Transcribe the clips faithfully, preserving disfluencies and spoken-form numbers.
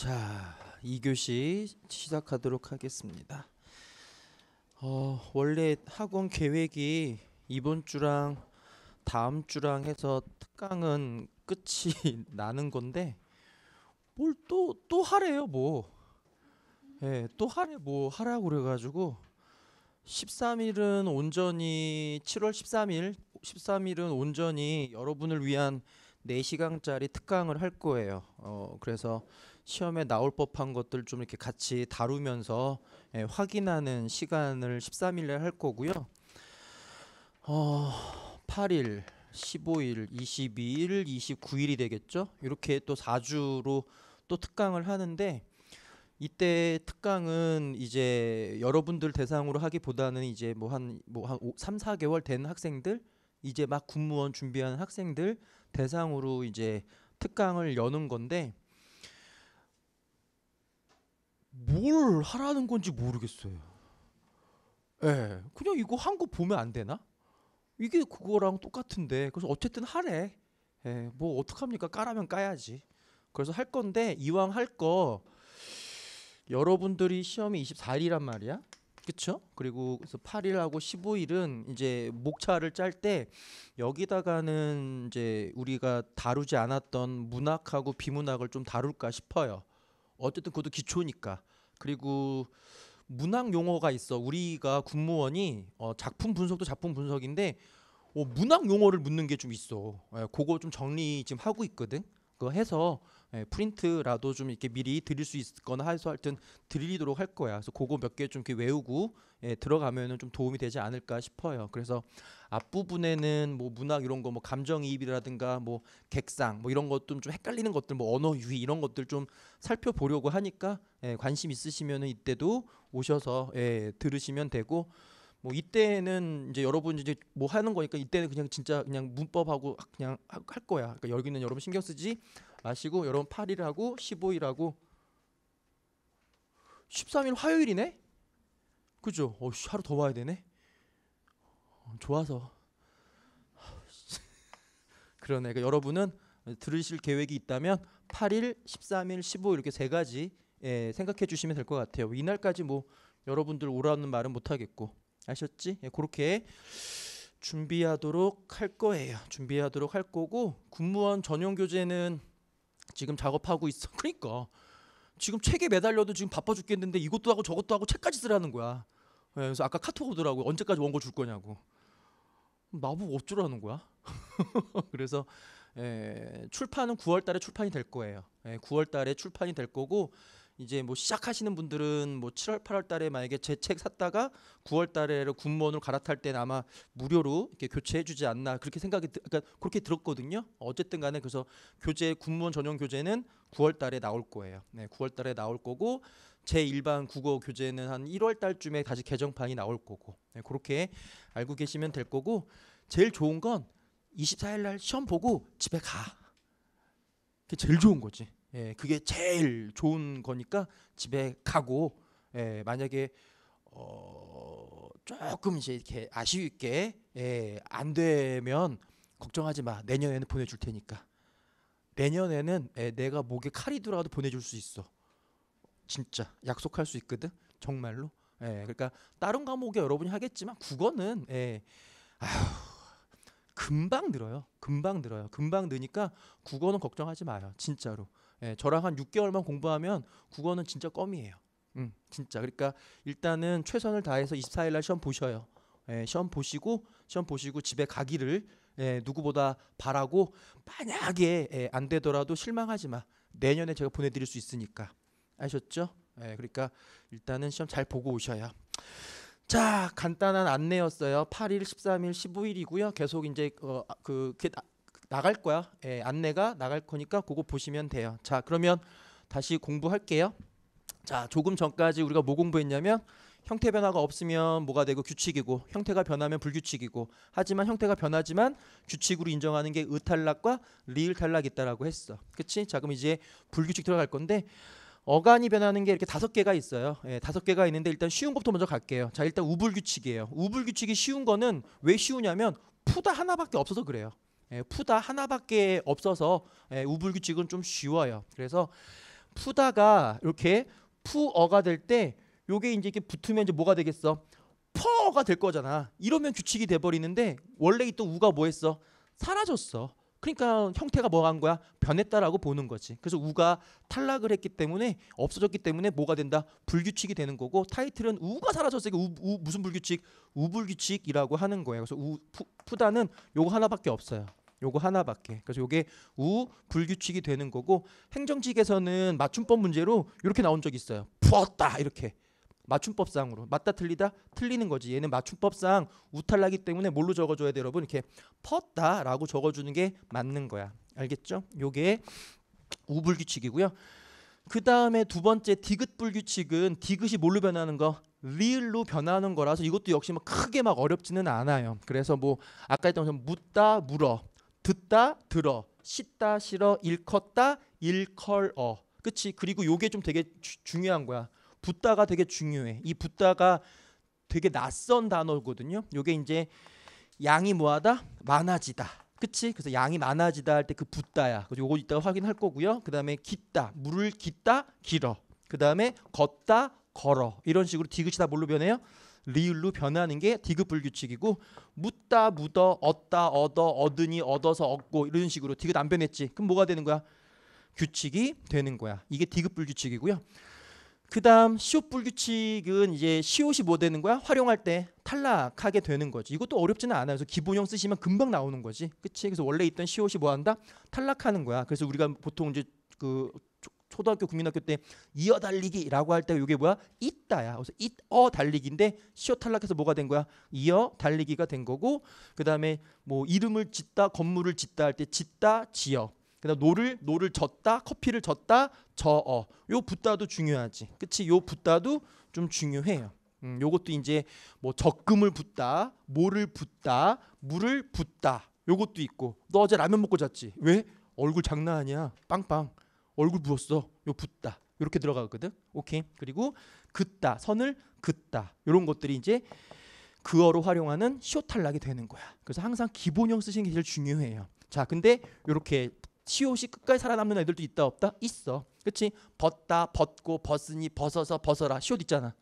자, 이 교시 시작하도록 하겠습니다. 어, 원래 학원 계획이 이번 주랑 다음 주랑 해서 특강은 끝이 나는 건데 뭘 또 또 하래요 뭐. 예, 또 하래 뭐 하라고 그래가지고 십삼 일은 온전히 칠월 십삼일 십삼 일은 온전히 여러분을 위한 네 시간짜리 특강을 할 거예요. 어, 그래서 시험에 나올 법한 것들 좀 이렇게 같이 다루면서 예, 확인하는 시간을 십삼 일에 할 거고요. 어, 팔일, 십오일, 이십이일, 이십구일이 되겠죠. 이렇게 또 사 주로 또 특강을 하는데 이때 특강은 이제 여러분들 대상으로 하기보다는 이제 뭐 한 뭐 한 삼, 사 개월 된 학생들, 이제 막 군무원 준비하는 학생들 대상으로 이제 특강을 여는 건데 뭘 하라는 건지 모르겠어요. 예, 그냥 이거 한 거 보면 안 되나? 이게 그거랑 똑같은데. 그래서 어쨌든 하래. 예, 뭐 어떡합니까? 까라면 까야지. 그래서 할 건데 이왕 할 거 여러분들이 시험이 이십사일이란 말이야, 그쵸? 그리고 그래서 팔일하고 십오일은 이제 목차를 짤 때 여기다가는 이제 우리가 다루지 않았던 문학하고 비문학을 좀 다룰까 싶어요. 어쨌든 그것도 기초니까. 그리고 문학 용어가 있어. 우리가 군무원이 어 작품 분석도 작품 분석인데 어 문학 용어를 묻는 게 좀 있어. 예, 그거 좀 정리 지금 하고 있거든. 그거 해서 예, 프린트라도 좀 이렇게 미리 드릴 수 있거나 해서 하여튼 드리도록 할 거야. 그래서 그거 몇 개 좀 이렇게 외우고 예, 들어가면은 좀 도움이 되지 않을까 싶어요. 그래서 앞부분에는 뭐 문학 이런 거 뭐 감정이입이라든가 뭐 객상 뭐 이런 것좀 좀 헷갈리는 것들 뭐 언어 유희 이런 것들 좀 살펴보려고 하니까 예, 관심 있으시면은 이때도 오셔서 예, 들으시면 되고. 뭐 이때는 이제 여러분 이제 뭐 하는 거니까 이때는 그냥 진짜 그냥 문법하고 그냥 할 거야. 그러니까 여기는 여러분 신경 쓰지 마시고 여러분 팔일하고 십오일하고 십삼일 화요일이네? 그죠? 어, 하루 더 와야 되네? 좋아서. 그러네. 그러니까 여러분은 들으실 계획이 있다면 팔일, 십삼일, 십오일 이렇게 세 가지 예, 생각해 주시면 될 것 같아요. 이날까지 뭐 여러분들 오라는 말은 못하겠고. 아셨지? 예, 그렇게 준비하도록 할 거예요. 준비하도록 할 거고 군무원 전용 교재는 지금 작업하고 있어. 그러니까 지금 책에 매달려도 지금 바빠 죽겠는데 이것도 하고 저것도 하고 책까지 쓰라는 거야. 예, 그래서 아까 카톡 오더라고요. 언제까지 원고 줄 거냐고. 나보고 어쩌라는 거야? 그래서 예, 출판은 구월 달에 출판이 될 거예요. 예, 구월 달에 출판이 될 거고 이제 뭐 시작하시는 분들은 뭐 칠월, 팔월 달에 만약에 제 책 샀다가 구월 달에로 군무원으로 갈아탈 때는 아마 무료로 이렇게 교체해주지 않나 그렇게 생각이 그러니까 그렇게 들었거든요. 어쨌든 간에 그래서 교재 군무원 전용 교재는 구월 달에 나올 거예요. 네, 구월 달에 나올 거고 제 일반 국어 교재는 한 일월 달쯤에 다시 개정판이 나올 거고 네, 그렇게 알고 계시면 될 거고 제일 좋은 건 이십사일 날 시험 보고 집에 가. 그게 제일 좋은 거지. 예, 그게 제일 좋은 거니까 집에 가고 예, 만약에 어, 조금 이제 이렇게 아쉽게 예, 안 되면 걱정하지 마. 내년에는 보내줄 테니까. 내년에는 예, 내가 목에 칼이 들어가도 보내줄 수 있어. 진짜 약속할 수 있거든. 정말로. 예, 그러니까 다른 과목에 여러분이 하겠지만 국어는 예, 아휴. 금방 늘어요. 금방 늘어요. 금방 느니까 국어는 걱정하지 마요. 진짜로. 예, 저랑 한 육 개월만 공부하면 국어는 진짜 껌이에요. 음, 진짜. 그러니까 일단은 최선을 다해서 이십사일 날 시험 보셔요. 예, 시험 보시고 시험 보시고 집에 가기를 예, 누구보다 바라고 만약에 예, 안 되더라도 실망하지 마. 내년에 제가 보내드릴 수 있으니까. 아셨죠? 예, 그러니까 일단은 시험 잘 보고 오셔야. 자, 간단한 안내였어요. 팔일, 십삼일, 십오일이고요. 계속 이제 어, 그 나, 나갈 거야. 예, 안내가 나갈 거니까 그거 보시면 돼요. 자, 그러면 다시 공부할게요. 자, 조금 전까지 우리가 뭐 공부했냐면 형태 변화가 없으면 뭐가 되고 규칙이고 형태가 변하면 불규칙이고 하지만 형태가 변하지만 규칙으로 인정하는 게 의탈락과 리을탈락이 있다라고 했어. 그치? 자, 그럼 이제 불규칙 들어갈 건데 어간이 변하는 게 이렇게 다섯 개가 있어요. 예, 다섯 개가 있는데 일단 쉬운 것부터 먼저 갈게요. 자, 일단 우불규칙이에요. 우불규칙이 쉬운 거는 왜 쉬우냐면 푸다 하나밖에 없어서 그래요. 예, 푸다 하나밖에 없어서 예, 우불규칙은 좀 쉬워요. 그래서 푸다가 이렇게 푸어가 될 때 요게 이제 이렇게 붙으면 이제 뭐가 되겠어? 퍼가 될 거잖아. 이러면 규칙이 돼 버리는데 원래 있던 우가 뭐 했어? 사라졌어. 그러니까 형태가 뭐 한 거야? 변했다라고 보는 거지. 그래서 우가 탈락을 했기 때문에 없어졌기 때문에 뭐가 된다? 불규칙이 되는 거고, 타이틀은 우가 사라졌으니까 우, 우, 무슨 불규칙? 우불규칙이라고 하는 거예요. 그래서 우, 푸, 푸다는 요거 하나밖에 없어요. 요거 하나밖에. 그래서 요게 우불규칙이 되는 거고, 행정직에서는 맞춤법 문제로 이렇게 나온 적이 있어요. 푸었다 이렇게. 맞춤법상으로. 맞다 틀리다 틀리는 거지. 얘는 맞춤법상 우탈라기 때문에 뭘로 적어줘야 돼 여러분? 이렇게 펐다 라고 적어주는 게 맞는 거야. 알겠죠? 요게 우불규칙이고요. 그 다음에 두 번째 디귿불규칙은 디귿이 뭘로 변하는 거? 리을로 변하는 거라서 이것도 역시 막 크게 막 어렵지는 않아요. 그래서 뭐 아까 했던 것처럼 묻다 물어, 듣다 들어, 씻다 싫어, 일컫다 일컬어. 그치? 그리고 요게 좀 되게 주, 중요한 거야. 붓다가 되게 중요해. 이 붓다가 되게 낯선 단어거든요. 요게 이제 양이 뭐하다? 많아지다. 그치? 그래서 양이 많아지다 할 때 그 붓다야. 그래서 요거 이따가 확인할 거고요. 그 다음에 깃다. 물을 깃다 길어. 그 다음에 걷다 걸어. 이런 식으로 디귿이 다 뭘로 변해요? 리을로 변하는 게 디귿불규칙이고, 묻다 묻어, 얻다 얻어, 얻으니 얻어서 얻고, 이런 식으로. 디귿 안 변했지. 그럼 뭐가 되는 거야? 규칙이 되는 거야. 이게 디귿불규칙이고요. 그 다음 시옷불규칙은 이제 시옷이 뭐 되는 거야? 활용할 때 탈락하게 되는 거지. 이것도 어렵지는 않아요. 그래서 기본형 쓰시면 금방 나오는 거지. 그치? 그래서 원래 있던 시옷이 뭐 한다? 탈락하는 거야. 그래서 우리가 보통 이제 그 초등학교 국민학교 때 이어 달리기라고 할 때 이게 뭐야? 있다야. 그래서 이어 달리기인데 시옷 탈락해서 뭐가 된 거야? 이어 달리기가 된 거고, 그 다음에 뭐 이름을 짓다 건물을 짓다 할 때 짓다 지어. 그다음 노를 노를 젓다 커피를 젓다 저어. 요 붓다도 중요하지. 그치? 요 붓다도 좀 중요해요. 음, 요것도 이제 뭐 적금을 붓다, 모를 붓다, 물을 붓다. 요것도 있고. 너 어제 라면 먹고 잤지? 왜? 얼굴 장난 아니야. 빵빵. 얼굴 부었어. 요 붓다. 요렇게 들어가거든. 오케이. 그리고 긋다. 선을 긋다. 요런 것들이 이제 그어로 활용하는 시옷 탈락이 되는 거야. 그래서 항상 기본형 쓰시는 게 제일 중요해요. 자, 근데 요렇게 시옷이 끝까지 살아남는 애들도 있다 없다? 있어. 그치? 벗다, 벗고, 벗으니, 벗어서, 벗어라. 시옷 있잖아.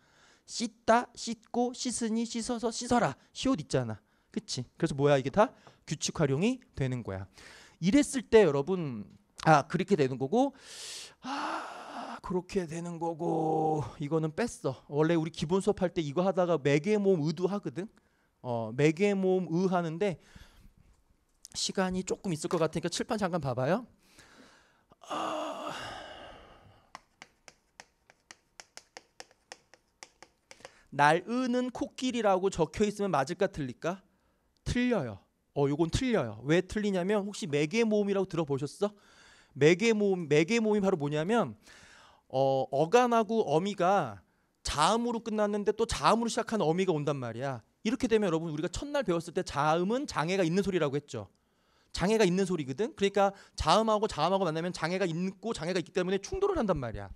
씻다, 씻고, 씻으니, 씻어서, 씻어라. 시옷 있잖아. 그치? 그래서 뭐야? 이게 다 규칙 활용이 되는 거야. 이랬을 때 여러분, 아 그렇게 되는 거고, 아 그렇게 되는 거고, 이거는 뺐어. 원래 우리 기본 수업할 때 이거 하다가 매개모음 의도 하거든? 어 매개모음 의 하는데 시간이 조금 있을 것 같으니까 칠판 잠깐 봐봐요. 어... 날은은 코끼리라고 적혀 있으면 맞을까 틀릴까? 틀려요. 어, 요건 틀려요. 왜 틀리냐면 혹시 매개모음이라고 들어보셨어? 매개모음, 매개모음이 바로 뭐냐면 어, 어간하고 어미가 자음으로 끝났는데 또 자음으로 시작하는 어미가 온단 말이야. 이렇게 되면 여러분 우리가 첫날 배웠을 때 자음은 장애가 있는 소리라고 했죠. 장애가 있는 소리거든. 그러니까 자음하고 자음하고 만나면 장애가 있고 장애가 있기 때문에 충돌을 한단 말이야.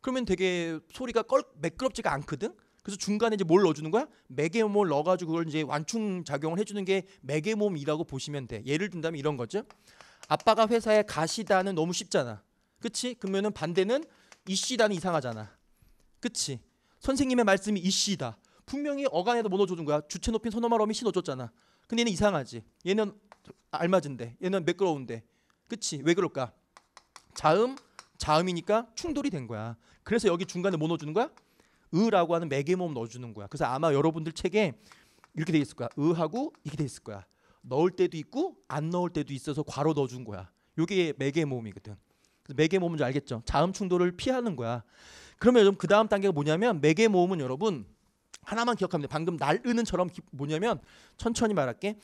그러면 되게 소리가 껄 매끄럽지가 않거든. 그래서 중간에 이제 뭘 넣어주는 거야? 매개모음을 넣어가지고 그걸 이제 완충 작용을 해주는 게 매개모음이라고 보시면 돼. 예를 든다면 이런 거죠. 아빠가 회사에 가시다는 너무 쉽잖아. 그렇지? 그러면은 반대는 이씨다는 이상하잖아. 그렇지? 선생님의 말씀이 이씨다. 분명히 어간에도 뭐 넣어주는 거야? 주체 높인 선어말 어미 시 넣어줬잖아. 근데 얘는 이상하지. 얘는 알맞은데 얘는 매끄러운데. 그치? 왜 그럴까? 자음, 자음이니까 충돌이 된 거야. 그래서 여기 중간에 뭐 넣어주는 거야? 으라고 하는 매개모음 넣어주는 거야. 그래서 아마 여러분들 책에 이렇게 돼 있을 거야. 으하고 이렇게 돼 있을 거야. 넣을 때도 있고 안 넣을 때도 있어서 괄호 넣어준 거야. 이게 매개모음이거든. 그래서 매개모음인 줄 알겠죠? 자음 충돌을 피하는 거야. 그러면 여러분 그 다음 단계가 뭐냐면, 매개모음은 여러분 하나만 기억하면 돼. 방금 날으는처럼 뭐냐면, 천천히 말할게.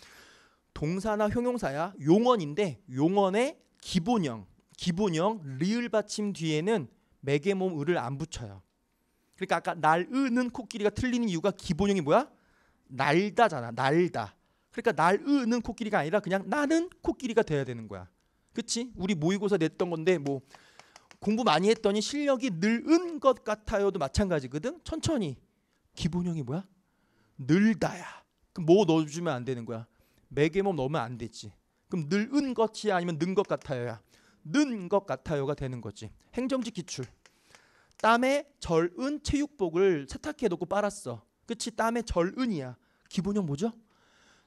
동사나 형용사야. 용언인데 용언의 기본형, 기본형 리을 받침 뒤에는 매개모음 을을 안 붙여요. 그러니까 아까 날으는 코끼리가 틀리는 이유가 기본형이 뭐야? 날다잖아. 날다. 그러니까 날으는 코끼리가 아니라 그냥 나는 코끼리가 돼야 되는 거야. 그치? 우리 모의고사 냈던 건데 뭐 공부 많이 했더니 실력이 늘은 것 같아요도 마찬가지거든. 천천히. 기본형이 뭐야? 늘다야. 그럼 뭐 넣어주면 안 되는 거야? 매개모음 넣으면 안 되지. 그럼 늘은 것이 아니면 는 것 같아요야. 는 것 같아요가 되는 거지. 행정직 기출. 땀에 절은 체육복을 세탁해놓고 빨았어. 그치? 땀에 절은이야. 기본형 뭐죠?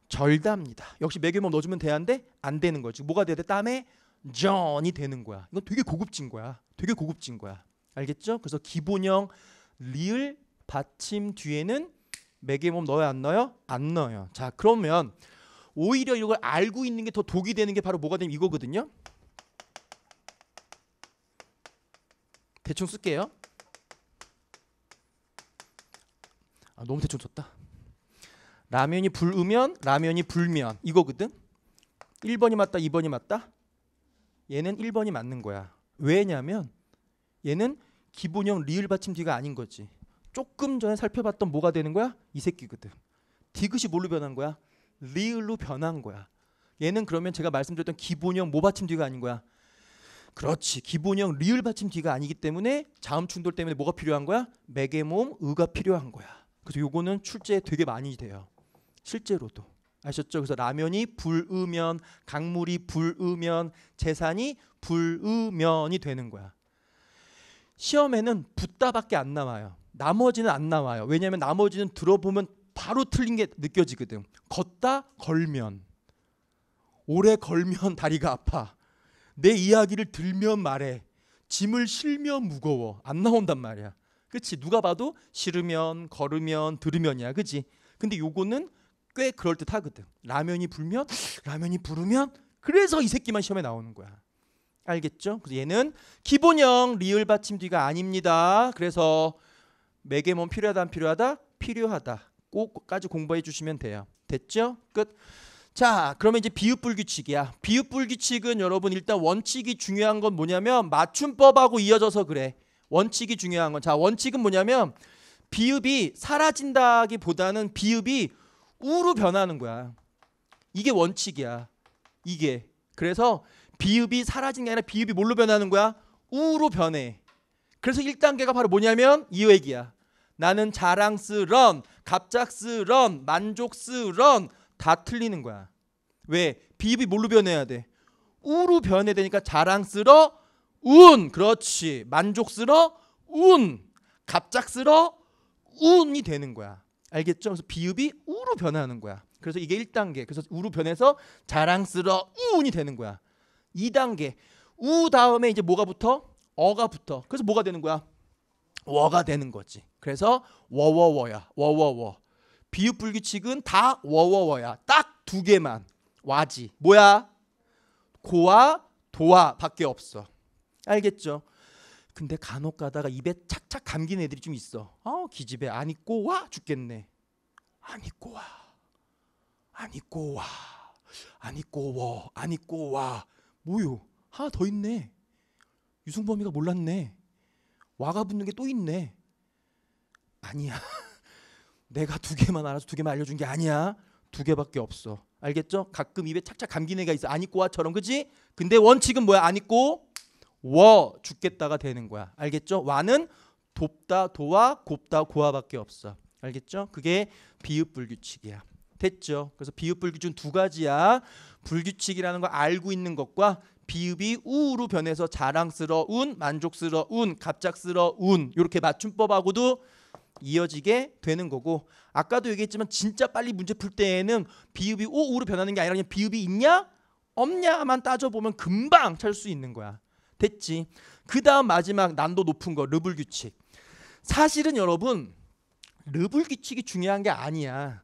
절답니다. 역시 매개몸 넣어주면 돼야인데 안 되는 거지. 뭐가 돼야 돼? 땀에 전이 되는 거야. 이건 되게 고급진 거야. 되게 고급진 거야. 알겠죠? 그래서 기본형 리을 받침 뒤에는 매개몸 넣어요? 안 넣어요? 안 넣어요. 자, 그러면 오히려 이걸 알고 있는 게 더 독이 되는 게 바로 뭐가 되면 이거거든요. 대충 쓸게요. 아, 너무 대충 썼다. 라면이 불으면 라면이 불면 이거거든. 일 번이 맞다, 이 번이 맞다. 얘는 일 번이 맞는 거야. 왜냐면 얘는 기본형 리을 받침 뒤가 아닌 거지. 조금 전에 살펴봤던 뭐가 되는 거야? 이 새끼거든. 디귿이 뭘로 변한 거야? 리을로 변한 거야. 얘는 그러면 제가 말씀드렸던 기본형 뭐 받침 뒤가 아닌 거야? 그렇지. 기본형 리을 받침 뒤가 아니기 때문에 자음 충돌 때문에 뭐가 필요한 거야? 매개모음 의가 필요한 거야. 그래서 요거는 출제에 되게 많이 돼요. 실제로도. 아셨죠? 그래서 라면이 불으면, 강물이 불으면, 재산이 불으면이 되는 거야. 시험에는 붙다밖에 안 나와요. 나머지는 안 나와요. 왜냐하면 나머지는 들어보면 바로 틀린 게 느껴지거든. 걷다 걸면, 오래 걸면 다리가 아파, 내 이야기를 들면 말해, 짐을 실면 무거워. 안 나온단 말이야. 그치? 누가 봐도 싫으면, 걸으면, 들으면이야. 그치? 근데 요거는 꽤 그럴듯하거든. 라면이 불면, 라면이 부르면. 그래서 이 새끼만 시험에 나오는 거야. 알겠죠? 그래서 얘는 기본형 리을 받침 뒤가 아닙니다. 그래서 매개몸 필요하다 안 필요하다? 필요하다. 꼭까지 공부해 주시면 돼요. 됐죠? 끝. 자, 그러면 이제 비읍불규칙이야. 비읍불규칙은 여러분 일단 원칙이 중요한 건 뭐냐면 맞춤법하고 이어져서 그래. 원칙이 중요한 건. 자, 원칙은 뭐냐면 비읍이 사라진다기보다는 비읍이 우로 변하는 거야. 이게 원칙이야. 이게. 그래서 비읍이 사라진 게 아니라 비읍이 뭘로 변하는 거야? 우로 변해. 그래서 일 단계가 바로 뭐냐면 이 얘기야. 나는 자랑스런, 갑작스런, 만족스런 다 틀리는 거야. 왜? 비읍이 뭘로 변해야 돼? 우로 변해야 되니까 자랑스러, 운. 그렇지. 만족스러, 운. 갑작스러, 운이 되는 거야. 알겠죠? 그래서 비읍이 우로 변하는 거야. 그래서 이게 일 단계. 그래서 우로 변해서 자랑스러, 운이 되는 거야. 이 단계. 우 다음에 이제 뭐가 붙어? 어가 붙어. 그래서 뭐가 되는 거야? 워가 되는 거지. 그래서 워워워야. 워워워. 비읍불규칙은 다 워워워야. 딱 두 개만 와지. 뭐야? 고와 도와 밖에 없어. 알겠죠? 근데 간혹 가다가 입에 착착 감긴 애들이 좀 있어. 어, 기집애 안 입고 와 죽겠네. 안 입고 와. 안 입고 와. 안 입고 워. 안 입고 와. 뭐요? 하나 더 있네. 유승범이가 몰랐네. 와가 붙는 게 또 있네. 아니야. 내가 두 개만 알아서 두 개만 알려준 게 아니야. 두 개밖에 없어. 알겠죠? 가끔 입에 착착 감긴 애가 있어. 안 입고 와처럼. 그지? 근데 원칙은 뭐야? 안 입고 워 죽겠다가 되는 거야. 알겠죠? 와는 돕다 도와 곱다 고와밖에 없어. 알겠죠? 그게 비읍불규칙이야. 됐죠? 그래서 비읍불규칙은 두 가지야. 불규칙이라는 걸 알고 있는 것과 비읍이 우로 변해서 자랑스러운, 만족스러운, 갑작스러운 이렇게 맞춤법하고도 이어지게 되는 거고, 아까도 얘기했지만 진짜 빨리 문제 풀 때에는 비읍이 오, 우로 변하는 게 아니라 그냥 비읍이 있냐 없냐만 따져보면 금방 찾을 수 있는 거야. 됐지? 그 다음 마지막 난도 높은 거 르불규칙. 사실은 여러분 르불규칙이 중요한 게 아니야.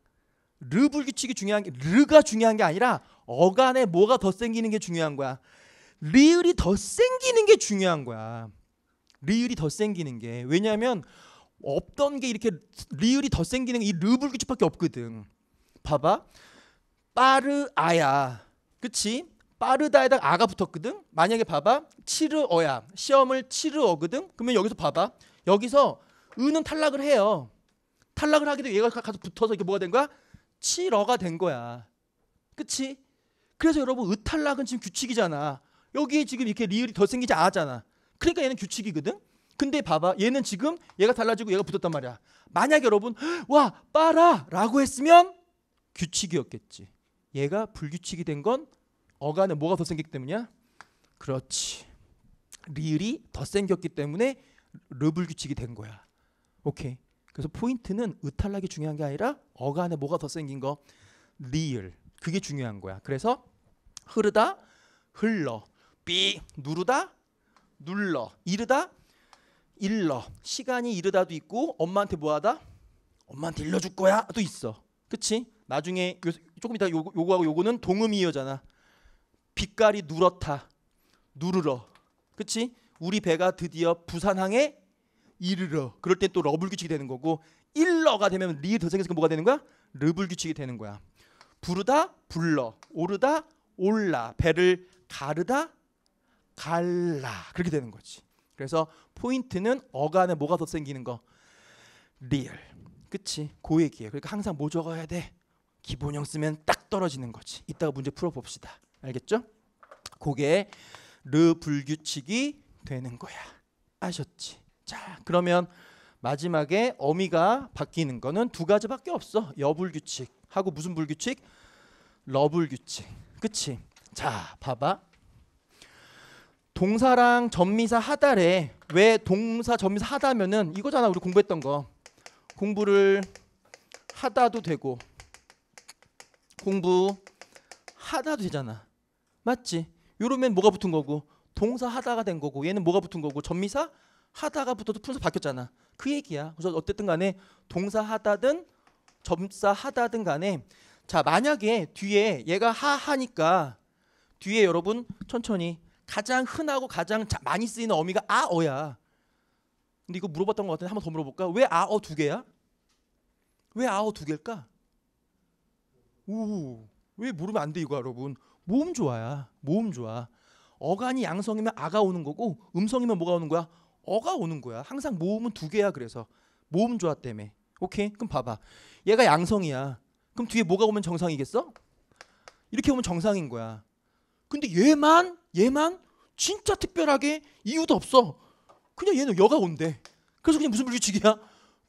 르불규칙이 중요한 게 르가 중요한 게 아니라 어간에 뭐가 더 생기는 게 중요한 거야. 리을이 더 생기는 게 중요한 거야. 리을이 더 생기는 게. 왜냐하면 없던 게 이렇게 리을이 더 생기는 게 이 르불규칙밖에 없거든. 봐봐. 빠르아야. 그치? 빠르다에다가 아가 붙었거든. 만약에 봐봐. 치르어야. 시험을 치르어거든. 그러면 여기서 봐봐. 여기서 은은 탈락을 해요. 탈락을 하게 되면 얘가 가서 붙어서 이게 뭐가 된 거야? 치러가 된 거야. 그치? 그래서 여러분 의탈락은 지금 규칙이잖아. 여기에 지금 이렇게 리을이 더 생기지 않았잖아. 그러니까 얘는 규칙이거든. 근데 봐봐. 얘는 지금 얘가 달라지고 얘가 붙었단 말이야. 만약 여러분 와 빠라 라고 했으면 규칙이었겠지. 얘가 불규칙이 된 건 어간에 뭐가 더 생기기 때문이야? 그렇지. 리을이 더 생겼기 때문에 르블 규칙이 된 거야. 오케이. 그래서 포인트는 의탈락이 중요한 게 아니라 어간에 뭐가 더 생긴 거? 리을. 그게 중요한 거야. 그래서 흐르다, 흘러, 삐, 누르다, 눌러, 이르다, 일러. 시간이 이르다도 있고 엄마한테 뭐하다? 엄마한테 일러줄 거야 도 있어. 그치? 나중에 요, 조금 이따 요거, 요거하고 요거는 동음이어잖아. 빛깔이 누렇다, 누르러. 그치? 우리 배가 드디어 부산항에 이르러. 그럴 때 또 러블 규칙이 되는 거고, 일러가 되면 리을 더 생겨서 뭐가 되는 거야? 르블 규칙이 되는 거야. 부르다, 불러. 오르다, 올라. 배를 가르다, 갈라. 그렇게 되는 거지. 그래서 포인트는 어간에 뭐가 더 생기는 거? 리을. 그치? 그 얘기예요. 그러니까 항상 뭐 적어야 돼? 기본형 쓰면 딱 떨어지는 거지. 이따가 문제 풀어봅시다. 알겠죠? 그게 르불규칙이 되는 거야. 아셨지? 자, 그러면 마지막에 어미가 바뀌는 거는 두 가지밖에 없어. 여불규칙 하고 무슨 불규칙? 러불규칙. 그치? 자, 봐봐. 동사랑 전미사 하달에, 왜 동사 전미사 하다면은 이거잖아. 우리 공부했던 거. 공부를 하다도 되고 공부하다도 되잖아. 맞지? 이러면 뭐가 붙은 거고? 동사 하다가 된 거고, 얘는 뭐가 붙은 거고? 전미사 하다가 붙어도 분사 바뀌었잖아. 그 얘기야. 그래서 어쨌든 간에 동사 하다든 점사 하다든 간에, 자 만약에 뒤에 얘가 하하니까 뒤에 여러분 천천히 가장 흔하고 가장 자, 많이 쓰이는 어미가 아어야. 근데 이거 물어봤던 것 같은데 한번 더 물어볼까? 왜 아어 두 개야? 왜 아어 두 개일까? 오, 왜 모르면 안 돼 이거 여러분. 모음 좋아야. 모음 좋아. 어간이 양성이면 아가 오는 거고 음성이면 뭐가 오는 거야? 어가 오는 거야. 항상 모음은 두 개야. 그래서 모음 조화 때문에. 오케이? 그럼 봐봐. 얘가 양성이야. 그럼 뒤에 뭐가 오면 정상이겠어? 이렇게 오면 정상인 거야. 근데 얘만 얘만 진짜 특별하게 이유도 없어. 그냥 얘는 여가 온대. 그래서 그냥 무슨 불규칙이야?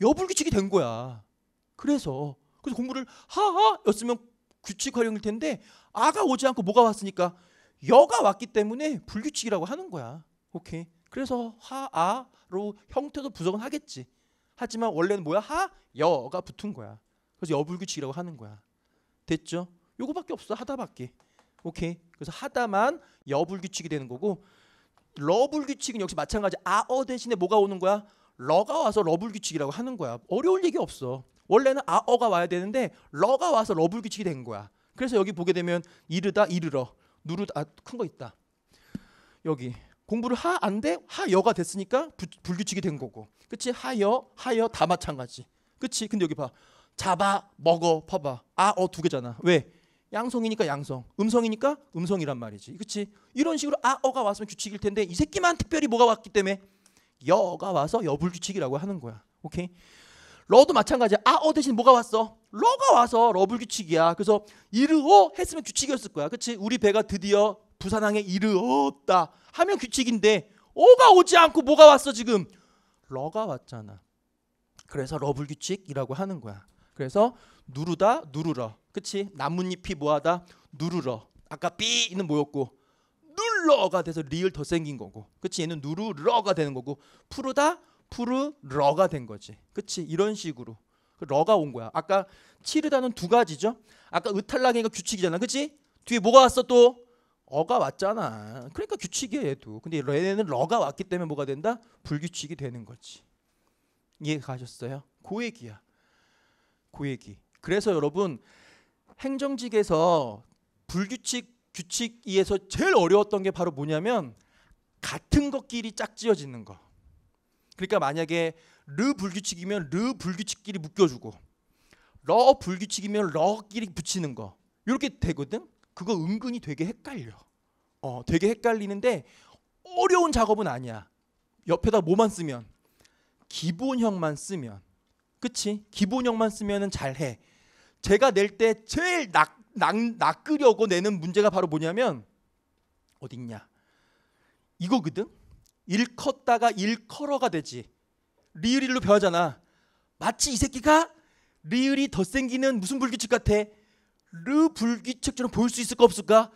여불규칙이 된 거야. 그래서 그래서 공부를 하하였으면 규칙 활용일 텐데 아가 오지 않고 뭐가 왔으니까 여가 왔기 때문에 불규칙이라고 하는 거야. 오케이? 그래서 하아로 형태도 부정은 하겠지. 하지만 원래는 뭐야? 하여가 붙은 거야. 그래서 여불규칙이라고 하는 거야. 됐죠? 요거밖에 없어. 하다밖에. 오케이? 그래서 하다만 여불규칙이 되는 거고, 러불규칙은 역시 마찬가지. 아어 대신에 뭐가 오는 거야? 러가 와서 러불규칙이라고 하는 거야. 어려울 얘기 없어. 원래는 아어가 와야 되는데 러가 와서 러불규칙이 된 거야. 그래서 여기 보게 되면 이르다, 이르러, 누르다. 아, 큰 거 있다. 여기. 공부를 하 안 돼? 하여가 됐으니까 부, 불규칙이 된 거고. 그치? 하여, 하여 다 마찬가지. 그치? 근데 여기 봐. 잡아, 먹어, 봐봐. 아, 어 두 개잖아. 왜? 양성이니까 양성, 음성이니까 음성이란 말이지. 그치? 이런 식으로 아, 어가 왔으면 규칙일 텐데 이 새끼만 특별히 뭐가 왔기 때문에 여가 와서 여불규칙이라고 하는 거야. 오케이? 러도 마찬가지야. 아, 어 대신 뭐가 왔어? 러가 와서 러불규칙이야. 그래서 이르어 했으면 규칙이었을 거야. 그치? 우리 배가 드디어 부산항에 이르었다 하면 규칙인데 어가 오지 않고 뭐가 왔어 지금? 러가 왔잖아. 그래서 러불규칙이라고 하는 거야. 그래서 누르다, 누르러. 그치? 나뭇잎이 뭐하다? 누르러. 아까 삐는 뭐였고? 눌러가 돼서 리을 더 생긴 거고. 그치? 얘는 누르러가 되는 거고. 푸르다, 푸르러가 된 거지. 그치? 이런 식으로 러가 온 거야. 아까 치르다는 두 가지죠. 아까 의탈락이니까 규칙이잖아. 그치? 뒤에 뭐가 왔어 또? 어가 왔잖아. 그러니까 규칙이야 얘도. 근데 얘는 러가 왔기 때문에 뭐가 된다? 불규칙이 되는 거지. 이해 가셨어요? 그 얘기야. 그 얘기. 그래서 여러분 행정직에서 불규칙 규칙에서 제일 어려웠던 게 바로 뭐냐면 같은 것끼리 짝지어지는 거. 그러니까 만약에 르 불규칙이면 르 불규칙끼리 묶여주고 러 불규칙이면 러끼리 붙이는 거. 이렇게 되거든. 그거 은근히 되게 헷갈려. 어, 되게 헷갈리는데 어려운 작업은 아니야. 옆에다 뭐만 쓰면? 기본형만 쓰면. 그치? 기본형만 쓰면은 잘해. 제가 낼 때 제일 낚, 낚, 낚으려고 내는 문제가 바로 뭐냐면 어딨냐? 이거거든? 일컸다가 일컬어가 되지. 리을일로 변하잖아. 마치 이 새끼가 리을이 더 생기는 무슨 불규칙 같아? 르 불규칙처럼 보일 수 있을까 없을까?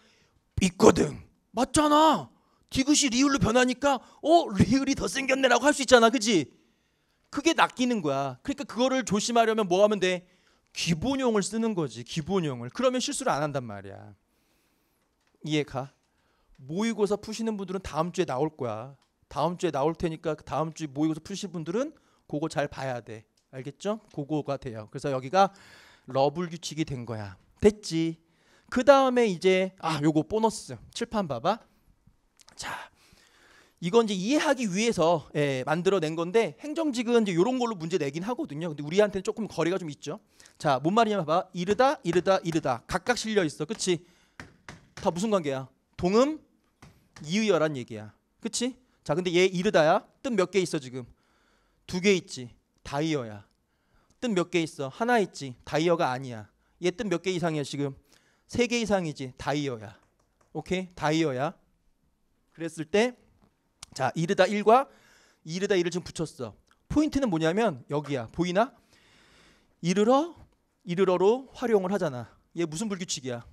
있거든. 맞잖아. 디귿이 리을로 변하니까 어? 리을이 더 생겼네라고 할 수 있잖아. 그치? 그게 낚이는 거야. 그러니까 그거를 조심하려면 뭐 하면 돼? 기본형을 쓰는 거지. 기본형을. 그러면 실수를 안 한단 말이야. 이해 가? 모의고사 푸시는 분들은 다음 주에 나올 거야. 다음 주에 나올 테니까 다음 주에 모의고사 푸실 분들은 그거 잘 봐야 돼. 알겠죠? 그거가 돼요. 그래서 여기가 러블 규칙이 된 거야. 됐지? 그 다음에 이제 아 요거 보너스 칠판 봐봐. 자, 이건 이제 이해하기 위해서 예, 만들어낸 건데 행정직은 이제 이런 걸로 문제 내긴 하거든요. 근데 우리한테는 조금 거리가 좀 있죠. 자, 뭔 말이냐면 봐봐. 이르다, 이르다, 이르다. 각각 실려 있어. 그치? 다 무슨 관계야? 동음, 이의어란 얘기야. 그치? 자, 근데 얘 이르다야. 뜻 몇 개 있어 지금? 두 개 있지. 다이어야. 뜻 몇 개 있어? 하나 있지. 다이어가 아니야. 얘 뜻 몇 개 이상이야 지금? 세 개 이상이지. 다이어야. 오케이? 다이어야. 그랬을 때 자, 이르다 일과 이르다 일을 지금 붙였어. 포인트는 뭐냐면 여기야. 보이나? 이르러, 이르러로 활용을 하잖아. 얘 무슨 불규칙이야?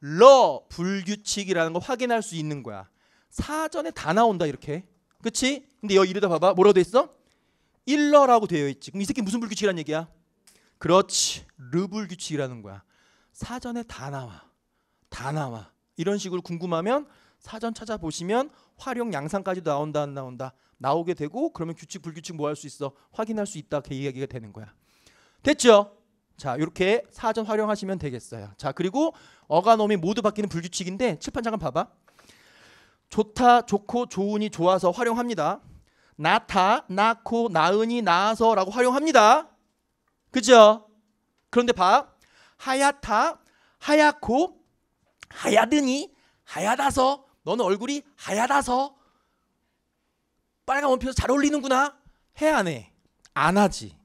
러 불규칙이라는 거 확인할 수 있는 거야. 사전에 다 나온다 이렇게. 그치? 근데 여기 이르다 봐봐. 뭐라고 돼 있어? 일러라고 되어 있지. 그럼 이 새끼 무슨 불규칙이란 얘기야? 그렇지. 르 불규칙이라는 거야. 사전에 다 나와. 다 나와. 이런 식으로 궁금하면 사전 찾아보시면 활용 양상까지 나온다 안 나온다 나오게 되고 그러면 규칙 불규칙 뭐 할 수 있어? 확인할 수 있다. 그 이야기가 되는 거야. 됐죠? 자, 이렇게 사전 활용하시면 되겠어요. 자, 그리고 어간어미 모두 바뀌는 불규칙인데 칠판 잠깐 봐봐. 좋다, 좋고, 좋으니, 좋아서 활용합니다. 나타, 낳고, 나으니, 나아서 라고 활용합니다. 그죠? 그런데 봐. 하얗다, 하얗고, 하얗으니, 하얗아서. 너는 얼굴이 하얗아서 빨간 원피스 잘 어울리는구나. 해 안 해? 안 하지.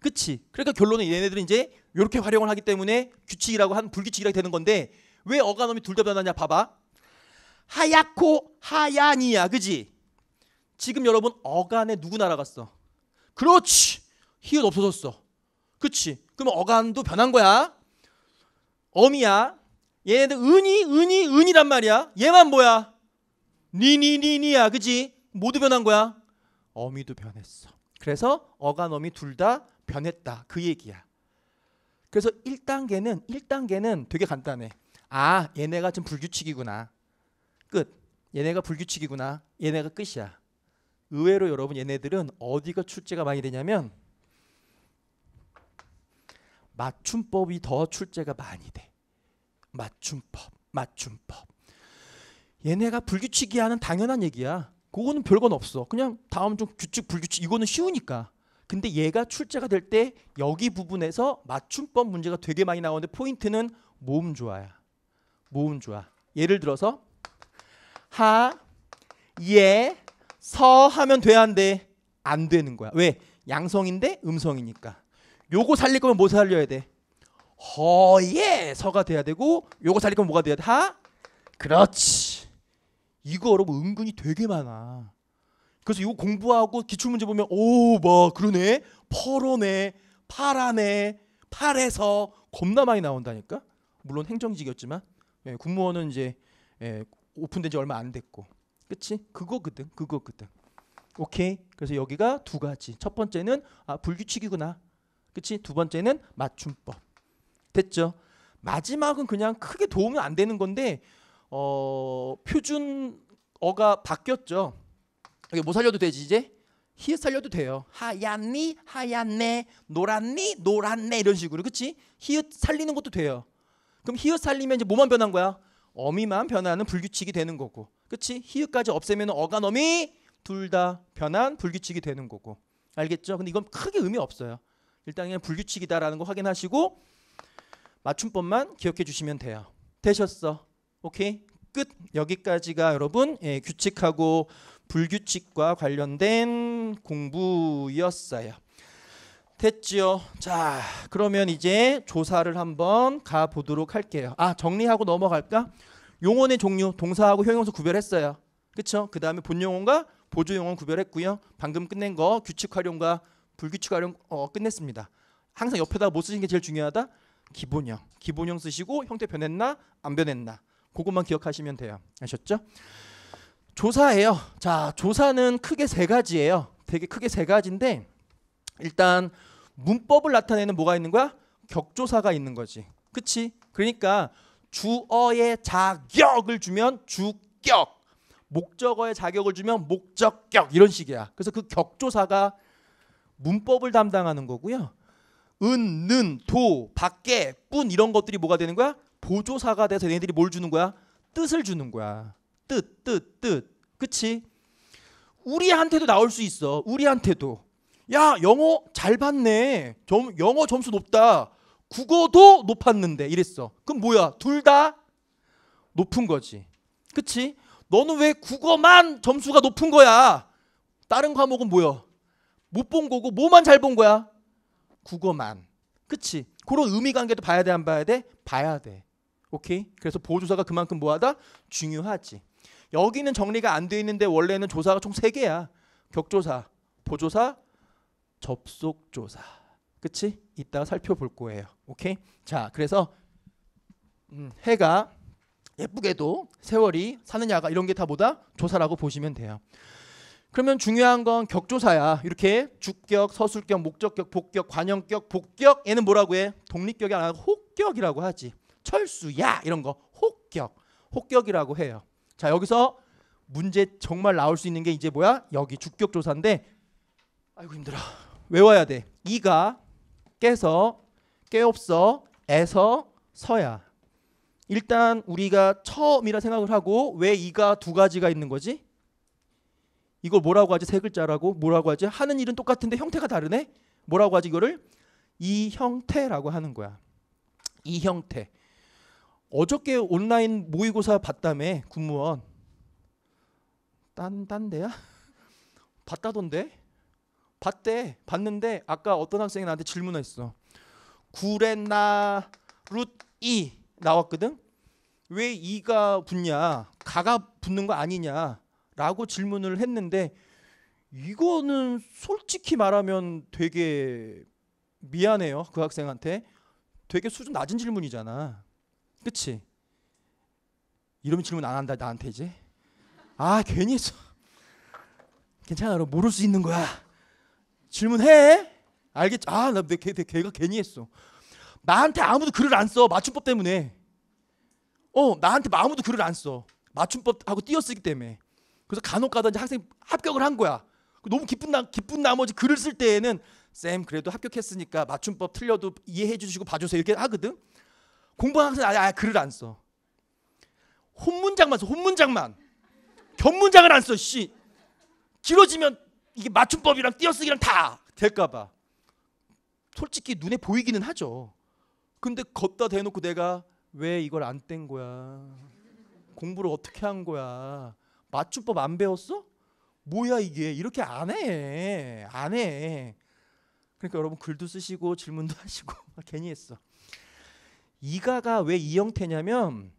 그치? 그러니까 결론은 얘네들은 이제 이렇게 활용을 하기 때문에 규칙이라고 한 불규칙이라고 되는 건데 왜 어간어미 둘 다 변하냐 봐봐. 하얗고 하얀이야. 그지? 지금 여러분 어간에 누구 날아갔어? 그렇지. 히읗 없어졌어. 그치? 그럼 어간도 변한 거야. 어미야. 얘네들 은이 은이 은이란 말이야. 얘만 뭐야? 니니니니야. 그지? 모두 변한 거야. 어미도 변했어. 그래서 어간어미 둘 다 변했다 그 얘기야. 그래서 일 단계는 일 단계는 되게 간단해. 아 얘네가 좀 불규칙이구나. 끝. 얘네가 불규칙이구나. 얘네가 끝이야. 의외로 여러분 얘네들은 어디가 출제가 많이 되냐면 맞춤법이 더 출제가 많이 돼. 맞춤법, 맞춤법. 얘네가 불규칙이야는 당연한 얘기야. 그거는 별건 없어. 그냥 다음 좀 규칙, 불규칙 이거는 쉬우니까. 근데 얘가 출제가 될 때 여기 부분에서 맞춤법 문제가 되게 많이 나오는데 포인트는 모음 조화야. 모음 조화. 예를 들어서 하, 예, 서 하면 돼야 한데 안 되는 거야. 왜? 양성인데 음성이니까. 요거 살릴 거면 뭐 살려야 돼? 허예 서가 돼야 되고 요거 살릴 거면 뭐가 돼야 돼? 하? 그렇지. 이거 여러분 은근히 되게 많아. 그래서 이거 공부하고 기출문제 보면 오 뭐 그러네 퍼러네 파라네 팔에서 겁나 많이 나온다니까. 물론 행정직이었지만 예, 군무원은 이제 예, 오픈된 지 얼마 안 됐고. 그치? 그거거든 그거거든. 오케이? 그래서 여기가 두 가지. 첫 번째는 아 불규칙이구나. 그치? 두 번째는 맞춤법. 됐죠? 마지막은 그냥 크게 도움은 안 되는 건데 어, 표준 어가 바뀌었죠. 이게 뭐 살려도 되지 이제? 히읗 살려도 돼요. 하얗니? 하얗네. 노랗니? 노랗네. 이런 식으로. 그치? 히읗 살리는 것도 돼요. 그럼 히읗 살리면 이제 뭐만 변한 거야? 어미만 변하는 불규칙이 되는 거고. 그치? 히읗까지 없애면 어간어미 둘 다 변한 불규칙이 되는 거고. 알겠죠? 근데 이건 크게 의미 없어요. 일단 그냥 불규칙이다라는 거 확인하시고 맞춤법만 기억해 주시면 돼요. 되셨어? 오케이? 끝! 여기까지가 여러분 예, 규칙하고 불규칙과 관련된 공부였어요. 됐지요? 자, 그러면 이제 조사를 한번 가보도록 할게요. 아, 정리하고 넘어갈까? 용언의 종류, 동사하고 형용사 구별했어요. 그쵸? 그 다음에 본용언과 보조용언 구별했고요. 방금 끝낸 거 규칙 활용과 불규칙 활용 어, 끝냈습니다. 항상 옆에다 못 쓰시는 게 제일 중요하다. 기본형. 기본형 쓰시고 형태 변했나 안 변했나 그것만 기억하시면 돼요. 아셨죠? 조사예요. 자, 조사는 크게 세 가지예요. 되게 크게 세 가지인데 일단 문법을 나타내는 뭐가 있는 거야? 격조사가 있는 거지. 그치? 그러니까 주어의 자격을 주면 주격, 목적어의 자격을 주면 목적격, 이런 식이야. 그래서 그 격조사가 문법을 담당하는 거고요. 은, 는, 도, 밖에, 뿐 이런 것들이 뭐가 되는 거야? 보조사가 돼서 얘네들이 뭘 주는 거야? 뜻을 주는 거야. 뜻, 뜻, 뜻. 그치? 우리한테도 나올 수 있어. 우리한테도. 야, 영어 잘 봤네. 점, 영어 점수 높다. 국어도 높았는데 이랬어. 그럼 뭐야? 둘 다 높은 거지. 그치? 너는 왜 국어만 점수가 높은 거야? 다른 과목은 뭐야? 못 본 거고 뭐만 잘 본 거야? 국어만. 그치? 그런 의미관계도 봐야 돼, 안 봐야 돼? 봐야 돼. 오케이? 그래서 보조사가 그만큼 뭐하다? 중요하지. 여기는 정리가 안 돼 있는데 원래는 조사가 총 세 개야. 격조사, 보조사, 접속조사. 그치? 이따가 살펴볼 거예요. 오케이? 자, 그래서 음, 해가 예쁘게도 세월이 사느냐가 이런 게 다 뭐다? 조사라고 보시면 돼요. 그러면 중요한 건 격조사야. 이렇게 주격, 서술격, 목적격, 복격, 관형격, 복격. 얘는 뭐라고 해? 독립격이 아니라 혹격이라고 하지. 철수야 이런 거 혹격, 혹격이라고 해요. 자, 여기서 문제 정말 나올 수 있는 게 이제 뭐야? 여기 주격조사인데 아이고 힘들어. 외워야 돼. 이가 깨서, 깨없어, 에서, 서야. 일단 우리가 처음이라 생각을 하고 왜 이가 두 가지가 있는 거지? 이걸 뭐라고 하지? 세 글자라고? 뭐라고 하지? 하는 일은 똑같은데 형태가 다르네? 뭐라고 하지 이거를? 이 형태라고 하는 거야. 이 형태. 어저께 온라인 모의고사 봤다며 군무원. 딴, 딴 데야? 봤다던데? 봤대. 봤는데 아까 어떤 학생이 나한테 질문했어. 구레나 룻이 나왔거든? 왜 이가 붙냐? 가가 붙는 거 아니냐? 라고 질문을 했는데 이거는 솔직히 말하면 되게 미안해요. 그 학생한테. 되게 수준 낮은 질문이잖아. 그치? 이러면 질문 안 한다 나한테 이제. 아 괜히 했어. 괜찮아. 너 모를 수 있는 거야. 질문해. 알겠지? 아 나 걔, 걔가 괜히 했어. 나한테 아무도 글을 안 써. 맞춤법 때문에. 어 나한테 아무도 글을 안 써. 맞춤법하고 띄어쓰기 때문에. 그래서 간혹가다 이제 학생이 합격을 한 거야. 너무 기쁜, 나, 기쁜 나머지 글을 쓸 때에는 쌤 그래도 합격했으니까 맞춤법 틀려도 이해해 주시고 봐주세요 이렇게 하거든. 공부하는 학생은 아예, 아예 글을 안 써. 혼문장만 써. 혼문장만. 견문장을 안 써. 씨. 길어지면 이게 맞춤법이랑 띄어쓰기랑 다 될까 봐. 솔직히 눈에 보이기는 하죠. 근데 걷다 대놓고 내가 왜 이걸 안 뗀 거야. 공부를 어떻게 한 거야. 맞춤법 안 배웠어? 뭐야 이게. 이렇게 안 해. 안 해. 그러니까 여러분 글도 쓰시고 질문도 하시고 괜히 했어. 이가가 왜 이 형태냐면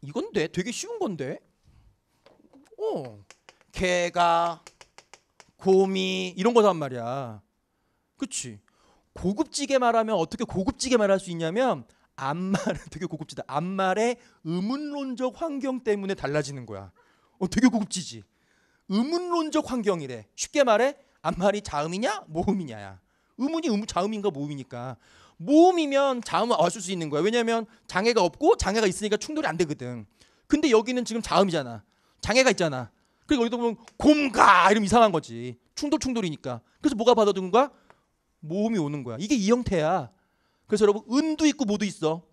이건데 되게 쉬운 건데. 어. 개가 곰이 이런 거단 말이야. 그치? 고급지게 말하면 어떻게 고급지게 말할 수 있냐면 앞말은 되게 고급지다. 앞말의 의문론적 환경 때문에 달라지는 거야. 어, 되게 고급지지. 의문론적 환경이래. 쉽게 말해 앞말이 자음이냐 모음이냐야. 의문이 의문, 자음인가 모음이니까. 모음이면 자음을 왔을 수 있는 거야. 왜냐하면 장애가 없고 장애가 있으니까 충돌이 안 되거든. 근데 여기는 지금 자음이잖아. 장애가 있잖아. 그리고 여기도 보면 곰가 이러면 이상한 거지. 충돌 충돌이니까. 그래서 뭐가 받아두는 거야? 모음이 오는 거야. 이게 이 형태야. 그래서 여러분 은도 있고 뭐도 있어.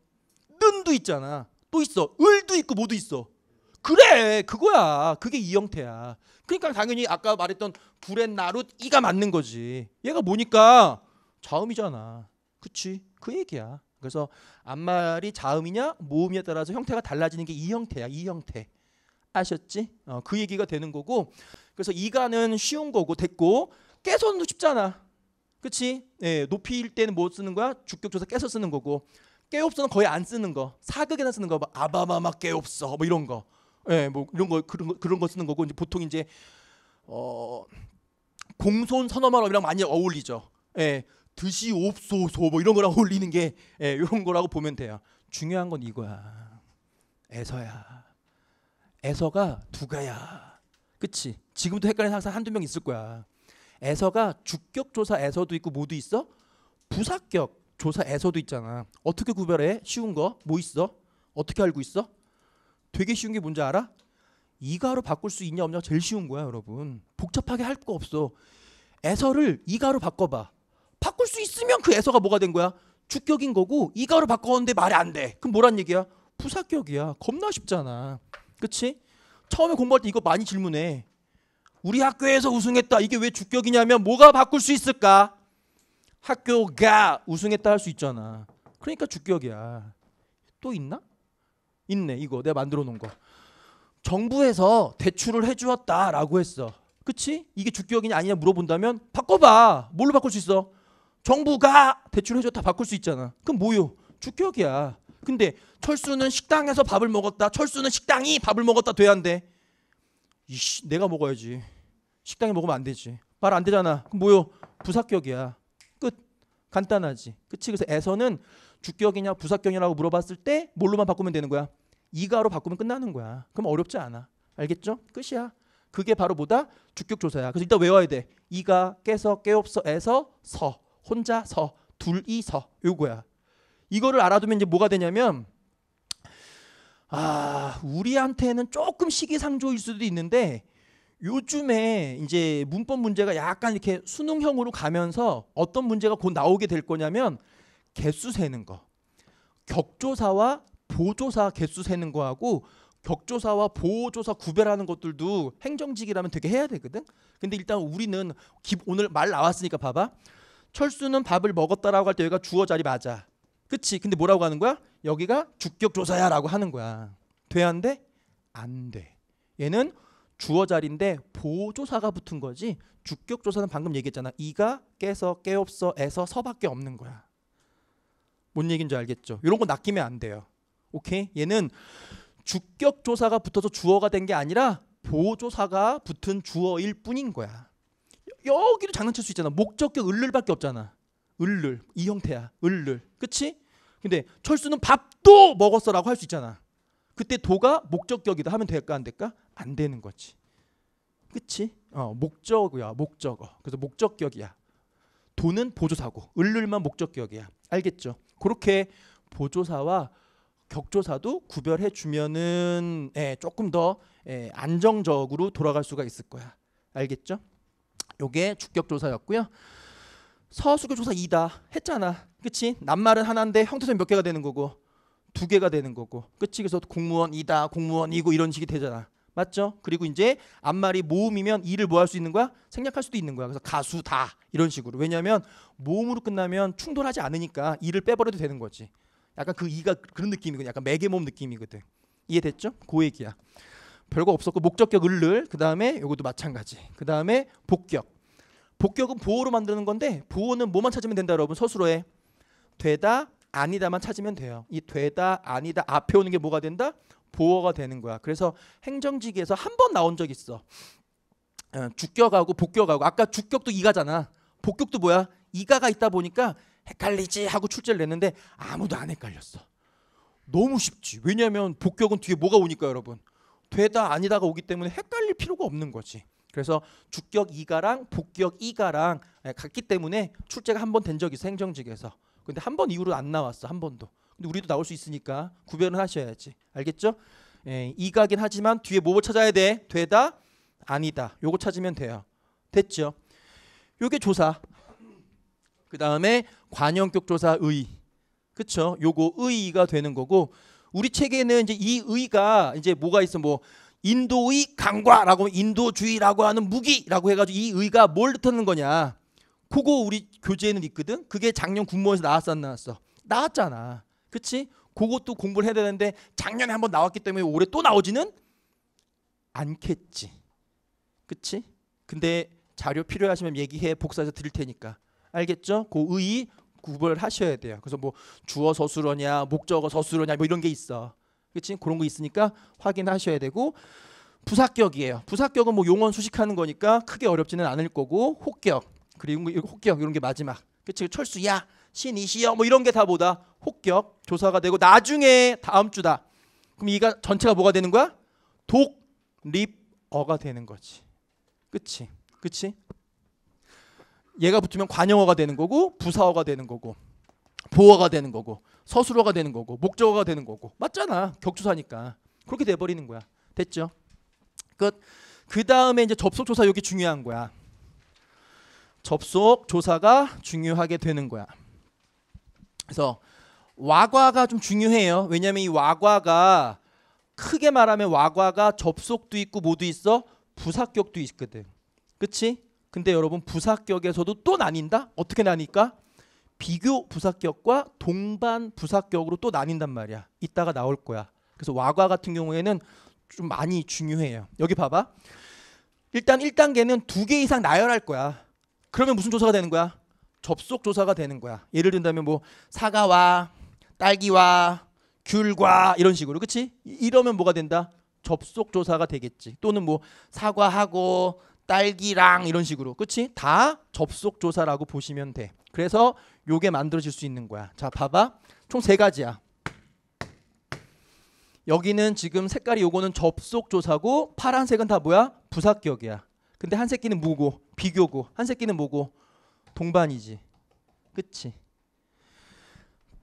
는도 있잖아. 또 있어. 을도 있고 뭐도 있어. 그래 그거야. 그게 이 형태야. 그러니까 당연히 아까 말했던 구렛나룻 이가 맞는 거지. 얘가 뭐니까 자음이잖아. 그치? 그 얘기야. 그래서 앞말이 자음이냐 모음이냐에 따라서 형태가 달라지는 게 이 형태야. 이 형태 아셨지? 어, 그 얘기가 되는 거고. 그래서 이가는 쉬운 거고 됐고. 깨서는 쉽잖아. 그치? 예, 높일 때는 뭐 쓰는 거야? 주격조사 깨서 쓰는 거고. 깨없어는 거의 안 쓰는 거. 사극에나 쓰는 거. 아바마마 깨없어 뭐 이런 거. 예, 뭐 이런 거 그런 거, 그런 거 쓰는 거고. 이제 보통 이제 어 공손 선어말어미랑 많이 어울리죠. 예, 드시 옵소소 뭐 이런 거랑 어울리는 게 예, 이런 거라고 보면 돼요. 중요한 건 이거야. 에서야. 에서가 두 가야. 그치? 지금도 헷갈리는 학생 한두 명 있을 거야. 에서가 주격 조사 에서도 있고 뭐도 있어? 부사격 조사 에서도 있잖아. 어떻게 구별해? 쉬운 거 뭐 있어? 어떻게 알고 있어? 되게 쉬운 게 뭔지 알아? 이가로 바꿀 수 있냐 없냐가 제일 쉬운 거야 여러분. 복잡하게 할 거 없어. 에서를 이가로 바꿔봐. 바꿀 수 있으면 그 에서가 뭐가 된 거야? 주격인 거고 이가로 바꿨는데 말이 안 돼. 그럼 뭐란 얘기야? 부사격이야. 겁나 쉽잖아. 그치? 처음에 공부할 때 이거 많이 질문해. 우리 학교에서 우승했다. 이게 왜 주격이냐면 뭐가 바꿀 수 있을까? 학교가 우승했다 할 수 있잖아. 그러니까 주격이야. 또 있나? 있네. 이거 내가 만들어 놓은 거. 정부에서 대출을 해주었다라고 했어. 그치? 이게 주격이냐 아니냐 물어본다면 바꿔봐. 뭘로 바꿀 수 있어? 정부가 대출을 해줬다 바꿀 수 있잖아. 그럼 뭐요? 주격이야. 근데 철수는 식당에서 밥을 먹었다. 철수는 식당이 밥을 먹었다 돼야 한대. 이씨, 내가 먹어야지. 식당에 먹으면 안 되지. 말 안 되잖아. 그럼 뭐요? 부사격이야. 끝. 간단하지. 그치? 그래서 에서는 주격이냐 부사격이냐라고 물어봤을 때 뭘로만 바꾸면 되는 거야? 이가로 바꾸면 끝나는 거야. 그럼 어렵지 않아. 알겠죠? 끝이야. 그게 바로 뭐다? 주격조사야. 그래서 일단 외워야 돼. 이가, 깨서, 깨없어, 에서, 서. 혼자, 서. 둘이, 서. 요거야. 이거를 알아두면 이제 뭐가 되냐면 아 우리한테는 조금 시기상조일 수도 있는데 요즘에 이제 문법 문제가 약간 이렇게 수능형으로 가면서 어떤 문제가 곧 나오게 될 거냐면 개수 세는 거. 격조사와 보조사 개수 세는 거하고 격조사와 보조사 구별하는 것들도 행정직이라면 되게 해야 되거든. 근데 일단 우리는 오늘 말 나왔으니까 봐봐. 철수는 밥을 먹었다라고 할 때 여기가 주어 자리 맞아. 그치? 근데 뭐라고 하는 거야? 여기가 주격조사야 라고 하는 거야. 돼? 안 돼? 안 돼. 얘는 주어 자리인데 보조사가 붙은 거지. 주격조사는 방금 얘기했잖아. 이가, 깨서, 깨없어, 에서, 서밖에 없는 거야. 뭔 얘기인지 알겠죠? 이런 거 낚이면 안 돼요. 오케이? 얘는 주격조사가 붙어서 주어가 된 게 아니라 보조사가 붙은 주어일 뿐인 거야. 여기도 장난칠 수 있잖아. 목적격 을를밖에 없잖아. 을를. 이 형태야. 을를. 그치? 근데 철수는 밥도 먹었어 라고 할 수 있잖아. 그때 도가 목적격이다 하면 될까 안 될까? 안 되는 거지. 그치? 어, 목적이야. 목적어. 그래서 목적격이야. 도는 보조사고 을를만 목적격이야. 알겠죠? 그렇게 보조사와 격조사도 구별해 주면은 예, 조금 더 예, 안정적으로 돌아갈 수가 있을 거야. 알겠죠? 요게 주격조사였고요. 서술격조사 이다 했잖아. 그치? 낱말은 하나인데 형태점이 몇 개가 되는 거고 두 개가 되는 거고. 그치? 그래서 공무원이다 공무원이고 이런 식이 되잖아. 맞죠? 그리고 이제 앞말이 모음이면 이를 뭐 할 수 있는 거야? 생략할 수도 있는 거야. 그래서 가수다 이런 식으로. 왜냐하면 모음으로 끝나면 충돌하지 않으니까 이를 빼버려도 되는 거지. 약간 그 이가 그런 느낌이거든. 약간 매개모음 느낌이거든. 이해됐죠? 그 얘기야. 별거 없었고 목적격 을를 그 다음에 요것도 마찬가지. 그 다음에 복격. 복격은 보어로 만드는 건데 보어는 뭐만 찾으면 된다 여러분? 서술어에 되다 아니다만 찾으면 돼요. 이 되다 아니다 앞에 오는 게 뭐가 된다? 보어가 되는 거야. 그래서 행정직에서 한 번 나온 적 있어. 주격하고 복격하고. 아까 주격도 이가잖아. 복격도 뭐야? 이가가 있다 보니까 헷갈리지 하고 출제를 냈는데 아무도 안 헷갈렸어. 너무 쉽지. 왜냐하면 복격은 뒤에 뭐가 오니까 여러분 되다 아니다가 오기 때문에 헷갈릴 필요가 없는 거지. 그래서 주격 이가랑 복격 이가랑 같기 때문에 출제가 한 번 된 적이 있어 행정직에서. 근데 한 번 이후로 안 나왔어. 한 번도. 근데 우리도 나올 수 있으니까 구별은 하셔야지. 알겠죠? 예, 이가긴 하지만 뒤에 뭐 찾아야 돼? 되다 아니다 요거 찾으면 돼요. 됐죠? 요게 조사. 그 다음에 관형격 조사 의. 그쵸? 요거 의가 되는 거고 우리 책에는 이제 이 의가 이제 뭐가 있어? 뭐 인도의 강과라고 인도주의라고 하는 무기라고 해가지고 이 의가 뭘 뜻하는 거냐 그거 우리 교재에는 있거든. 그게 작년 군무원에서 나왔어 안 나왔어? 나왔잖아. 그치? 그것도 공부를 해야 되는데 작년에 한번 나왔기 때문에 올해 또 나오지는 않겠지. 그치? 근데 자료 필요하시면 얘기해. 복사해서 드릴 테니까. 알겠죠? 그 의 구별하셔야 돼요. 그래서 뭐 주어 서술어냐 목적어 서술어냐 뭐 이런 게 있어. 그치? 그런 거 있으니까 확인하셔야 되고 부사격이에요. 부사격은 뭐 용언 수식하는 거니까 크게 어렵지는 않을 거고 혹격 그리고 혹격 이런 게 마지막. 그치? 철수야 신이시여 뭐 이런 게 다 보다 혹격 조사가 되고 나중에 다음 주다. 그럼 이가 전체가 뭐가 되는 거야? 독립 어가 되는 거지. 그치? 그치? 얘가 붙으면 관형어가 되는 거고, 부사어가 되는 거고, 보어가 되는 거고, 서술어가 되는 거고, 목적어가 되는 거고. 맞잖아. 격투사니까. 그렇게 돼버리는 거야. 됐죠? 끝. 그 다음에 이제 접속조사, 여기 중요한 거야. 접속조사가 중요하게 되는 거야. 그래서 와과가 좀 중요해요. 왜냐하면 이 와과가, 크게 말하면 와과가 접속도 있고 뭐도 있어? 부사격도 있거든. 그치? 근데 여러분, 부사격에서도 또 나뉜다? 어떻게 나뉠까? 비교 부사격과 동반 부사격으로 또 나뉜단 말이야. 이따가 나올 거야. 그래서 와과 같은 경우에는 좀 많이 중요해요. 여기 봐봐. 일단 일 단계는 두 개 이상 나열할 거야. 그러면 무슨 조사가 되는 거야? 접속조사가 되는 거야. 예를 든다면 뭐 사과와 딸기와 귤과 이런 식으로. 그치? 이러면 뭐가 된다? 접속조사가 되겠지. 또는 뭐 사과하고 딸기랑 이런 식으로. 그치? 다 접속조사라고 보시면 돼. 그래서 요게 만들어질 수 있는 거야. 자, 봐봐. 총 세 가지야. 여기는 지금 색깔이, 요거는 접속조사고, 파란색은 다 뭐야? 부사격이야. 근데 한 새끼는 뭐고? 비교고. 한 새끼는 뭐고? 동반이지. 그치?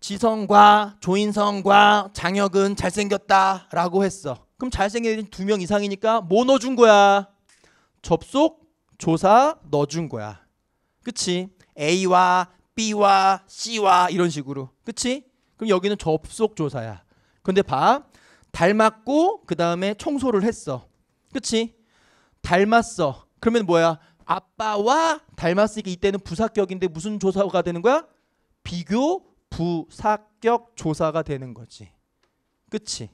지성과 조인성과 장혁은 잘생겼다 라고 했어. 그럼 잘생긴 애들이 두 명 이상이니까 뭐 넣어준 거야? 접속조사 넣어준 거야. 그치? A와 B와 C와 이런 식으로. 그치? 그럼 여기는 접속조사야. 근데 봐. 닮았고 그 다음에 청소를 했어. 그치? 닮았어. 그러면 뭐야? 아빠와 닮았으니까 이때는 부사격인데 무슨 조사가 되는 거야? 비교 부사격 조사가 되는 거지. 그치?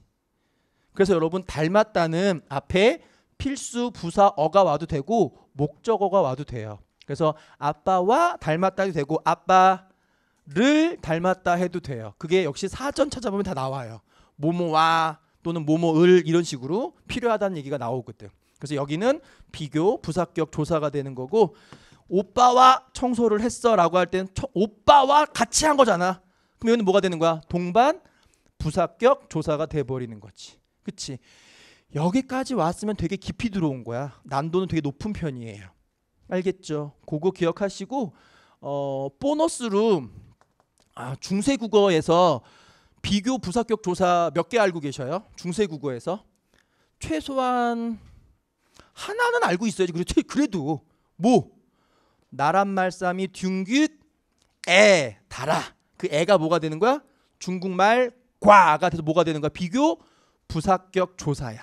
그래서 여러분, 닮았다는 앞에 필수 부사어가 와도 되고 목적어가 와도 돼요. 그래서 아빠와 닮았다 해도 되고 아빠를 닮았다 해도 돼요. 그게 역시 사전 찾아보면 다 나와요. 뭐뭐와 또는 뭐뭐을 이런 식으로 필요하다는 얘기가 나오거든. 그래서 여기는 비교 부사격 조사가 되는 거고, 오빠와 청소를 했어 라고 할 때는 처, 오빠와 같이 한 거잖아. 그럼 여기는 뭐가 되는 거야? 동반 부사격 조사가 돼버리는 거지. 그치? 여기까지 왔으면 되게 깊이 들어온 거야. 난도는 되게 높은 편이에요. 알겠죠? 그거 기억하시고, 어, 보너스로 아, 중세국어에서 비교 부사격 조사 몇 개 알고 계셔요? 중세국어에서 최소한 하나는 알고 있어야지. 그래도, 그래도 뭐 나란말싸미 둥깃 애 달아. 그 애가 뭐가 되는 거야? 중국말 과가 돼서 뭐가 되는 거야? 비교 부사격 조사야.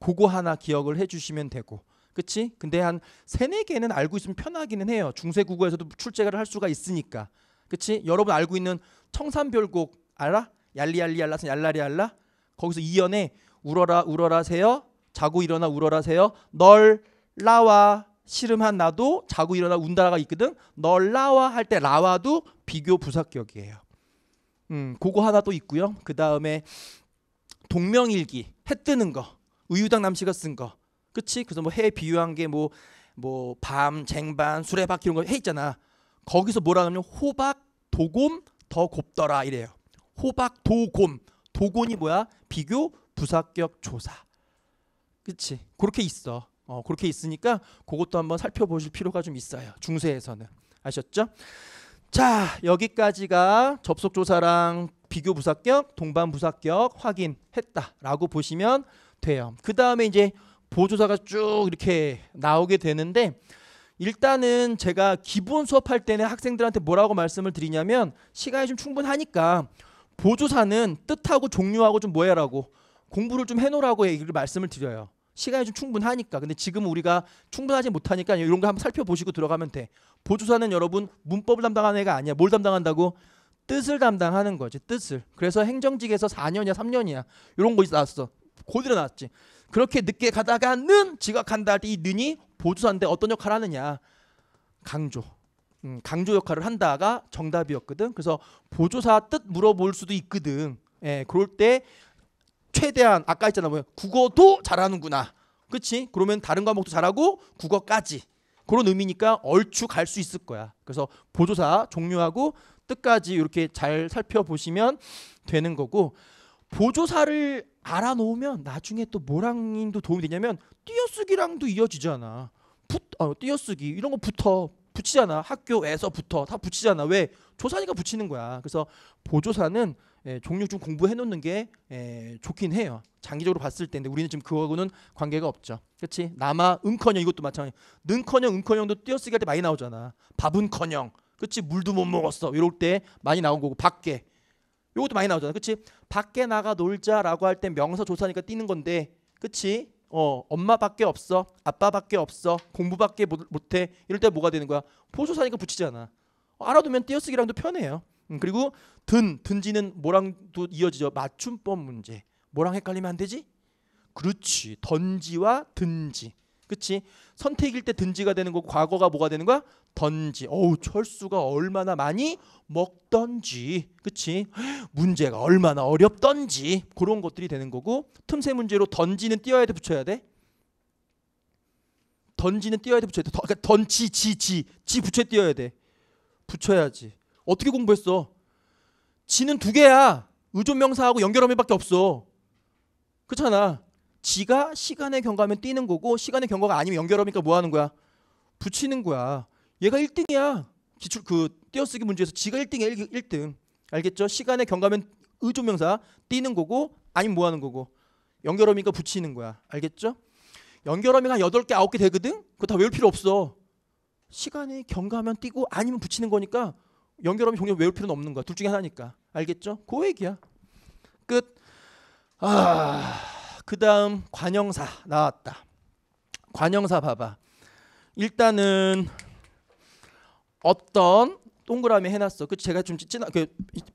그거 하나 기억을 해주시면 되고. 그치? 근데 한 세네 개는 알고 있으면 편하기는 해요. 중세국어에서도 출제를 할 수가 있으니까. 그치? 여러분 알고 있는 청산별곡 알아? 얄리얄리얄라 얄라리얄라. 거기서 이연에 울어라 울어라 새여 자고 일어나 울어라 새여 널 라와 시름한 나도 자고 일어나 운다라가 있거든. 널 라와 할 때 라와도 비교 부사격이에요. 음, 그거 하나 또 있고요. 그 다음에 동명일기, 해 뜨는 거, 의유당 남씨가 쓴 거. 그치? 그래서 뭐 해 비유한 게 뭐 뭐 밤, 쟁반, 수레바퀴 이런 거 해 있잖아. 거기서 뭐라 하냐면 호박, 도곰 더 곱더라 이래요. 호박, 도곰. 도곰이 뭐야? 비교 부사격 조사. 그치? 그렇게 있어. 어, 그렇게 있으니까 그것도 한번 살펴보실 필요가 좀 있어요. 중세에서는. 아셨죠? 자, 여기까지가 접속조사랑 비교 부사격, 동반 부사격 확인했다라고 보시면 돼요. 그 다음에 이제 보조사가 쭉 이렇게 나오게 되는데, 일단은 제가 기본 수업할 때는 학생들한테 뭐라고 말씀을 드리냐면, 시간이 좀 충분하니까 보조사는 뜻하고 종류하고 좀 뭐해라고 공부를 좀 해놓으라고 얘기를 말씀을 드려요. 시간이 좀 충분하니까. 근데 지금 우리가 충분하지 못하니까 이런 거 한번 살펴보시고 들어가면 돼. 보조사는 여러분 문법을 담당하는 애가 아니야. 뭘 담당한다고? 뜻을 담당하는 거지. 뜻을. 그래서 행정직에서 사 년이야 삼 년이야 이런 거 나왔어. 고대로 나왔지. 그렇게 늦게 가다가 는 지각한다 할 때 이 는이 보조사인데 어떤 역할을 하느냐? 강조. 음, 강조 역할을 한다가 정답이었거든. 그래서 보조사 뜻 물어볼 수도 있거든. 예, 그럴 때 최대한 아까 했잖아. 뭐 국어도 잘하는구나. 그치? 그러면 다른 과목도 잘하고 국어까지. 그런 의미니까 얼추 갈 수 있을 거야. 그래서 보조사 종류하고 뜻까지 이렇게 잘 살펴보시면 되는 거고, 보조사를 알아놓으면 나중에 또 뭐랑도 도움이 되냐면 띄어쓰기랑도 이어지잖아. 붙, 어, 띄어쓰기 이런 거 붙어 붙이잖아. 학교에서 붙어 다 붙이잖아. 왜? 조사니까 붙이는 거야. 그래서 보조사는 예, 종류 좀 공부해놓는 게 예, 좋긴 해요. 장기적으로 봤을 때. 근데 우리는 지금 그거하고는 관계가 없죠. 그렇지? 남아 음커녕 이것도 마찬가지. 는커녕 음커녕도 띄어쓰기 할 때 많이 나오잖아. 밥은커녕. 그렇지? 물도 못 먹었어. 이럴 때 많이 나온 거고. 밖에. 요것도 많이 나오잖아. 그렇지? 밖에 나가 놀자라고 할 때 명사 조사니까 띄는 건데. 그렇지? 어, 엄마밖에 없어. 아빠밖에 없어. 공부밖에 못해. 이럴 때 뭐가 되는 거야? 보조사니까 붙이잖아. 어, 알아두면 띄어쓰기랑도 편해요. 음, 그리고 든, 든지는 뭐랑도 이어지죠. 맞춤법 문제. 뭐랑 헷갈리면 안 되지? 그렇지. 던지와 든지. 그치? 선택일 때 든지가 되는 거고 과거가 뭐가 되는 거야? 던지. 어우 철수가 얼마나 많이 먹던지. 그치? 문제가 얼마나 어렵던지. 그런 것들이 되는 거고 틈새 문제로 던지는 띄어야 돼 붙여야 돼? 던지는 띄어야 돼 붙여야 돼? 던, 그러니까 던지 지 지. 지 붙여 띄어야 돼. 붙여야지. 어떻게 공부했어? 지는 두 개야. 의존명사하고 연결어미밖에 없어. 그렇잖아. 지가 시간에 경과하면 뛰는 거고 시간에 경과가 아니면 연결어미니까 뭐 하는 거야? 붙이는 거야. 얘가 일 등이야. 기출 그 띄어쓰기 문제에서 지가 일 등이야. 일 등. 알겠죠? 시간에 경과하면 의존명사 뛰는 거고 아니면 뭐 하는 거고 연결어미니까 붙이는 거야. 알겠죠? 연결어미가 한 여덟 개, 아홉 개 되거든? 그거 다 외울 필요 없어. 시간에 경과하면 뛰고 아니면 붙이는 거니까 연결하면 종류 외울 필요는 없는 거야. 둘 중에 하나니까. 알겠죠? 그 얘기야. 끝. 아, 그다음 관형사 나왔다. 관형사 봐봐. 일단은 어떤 동그라미 해놨어. 그 제가 좀 찐, 그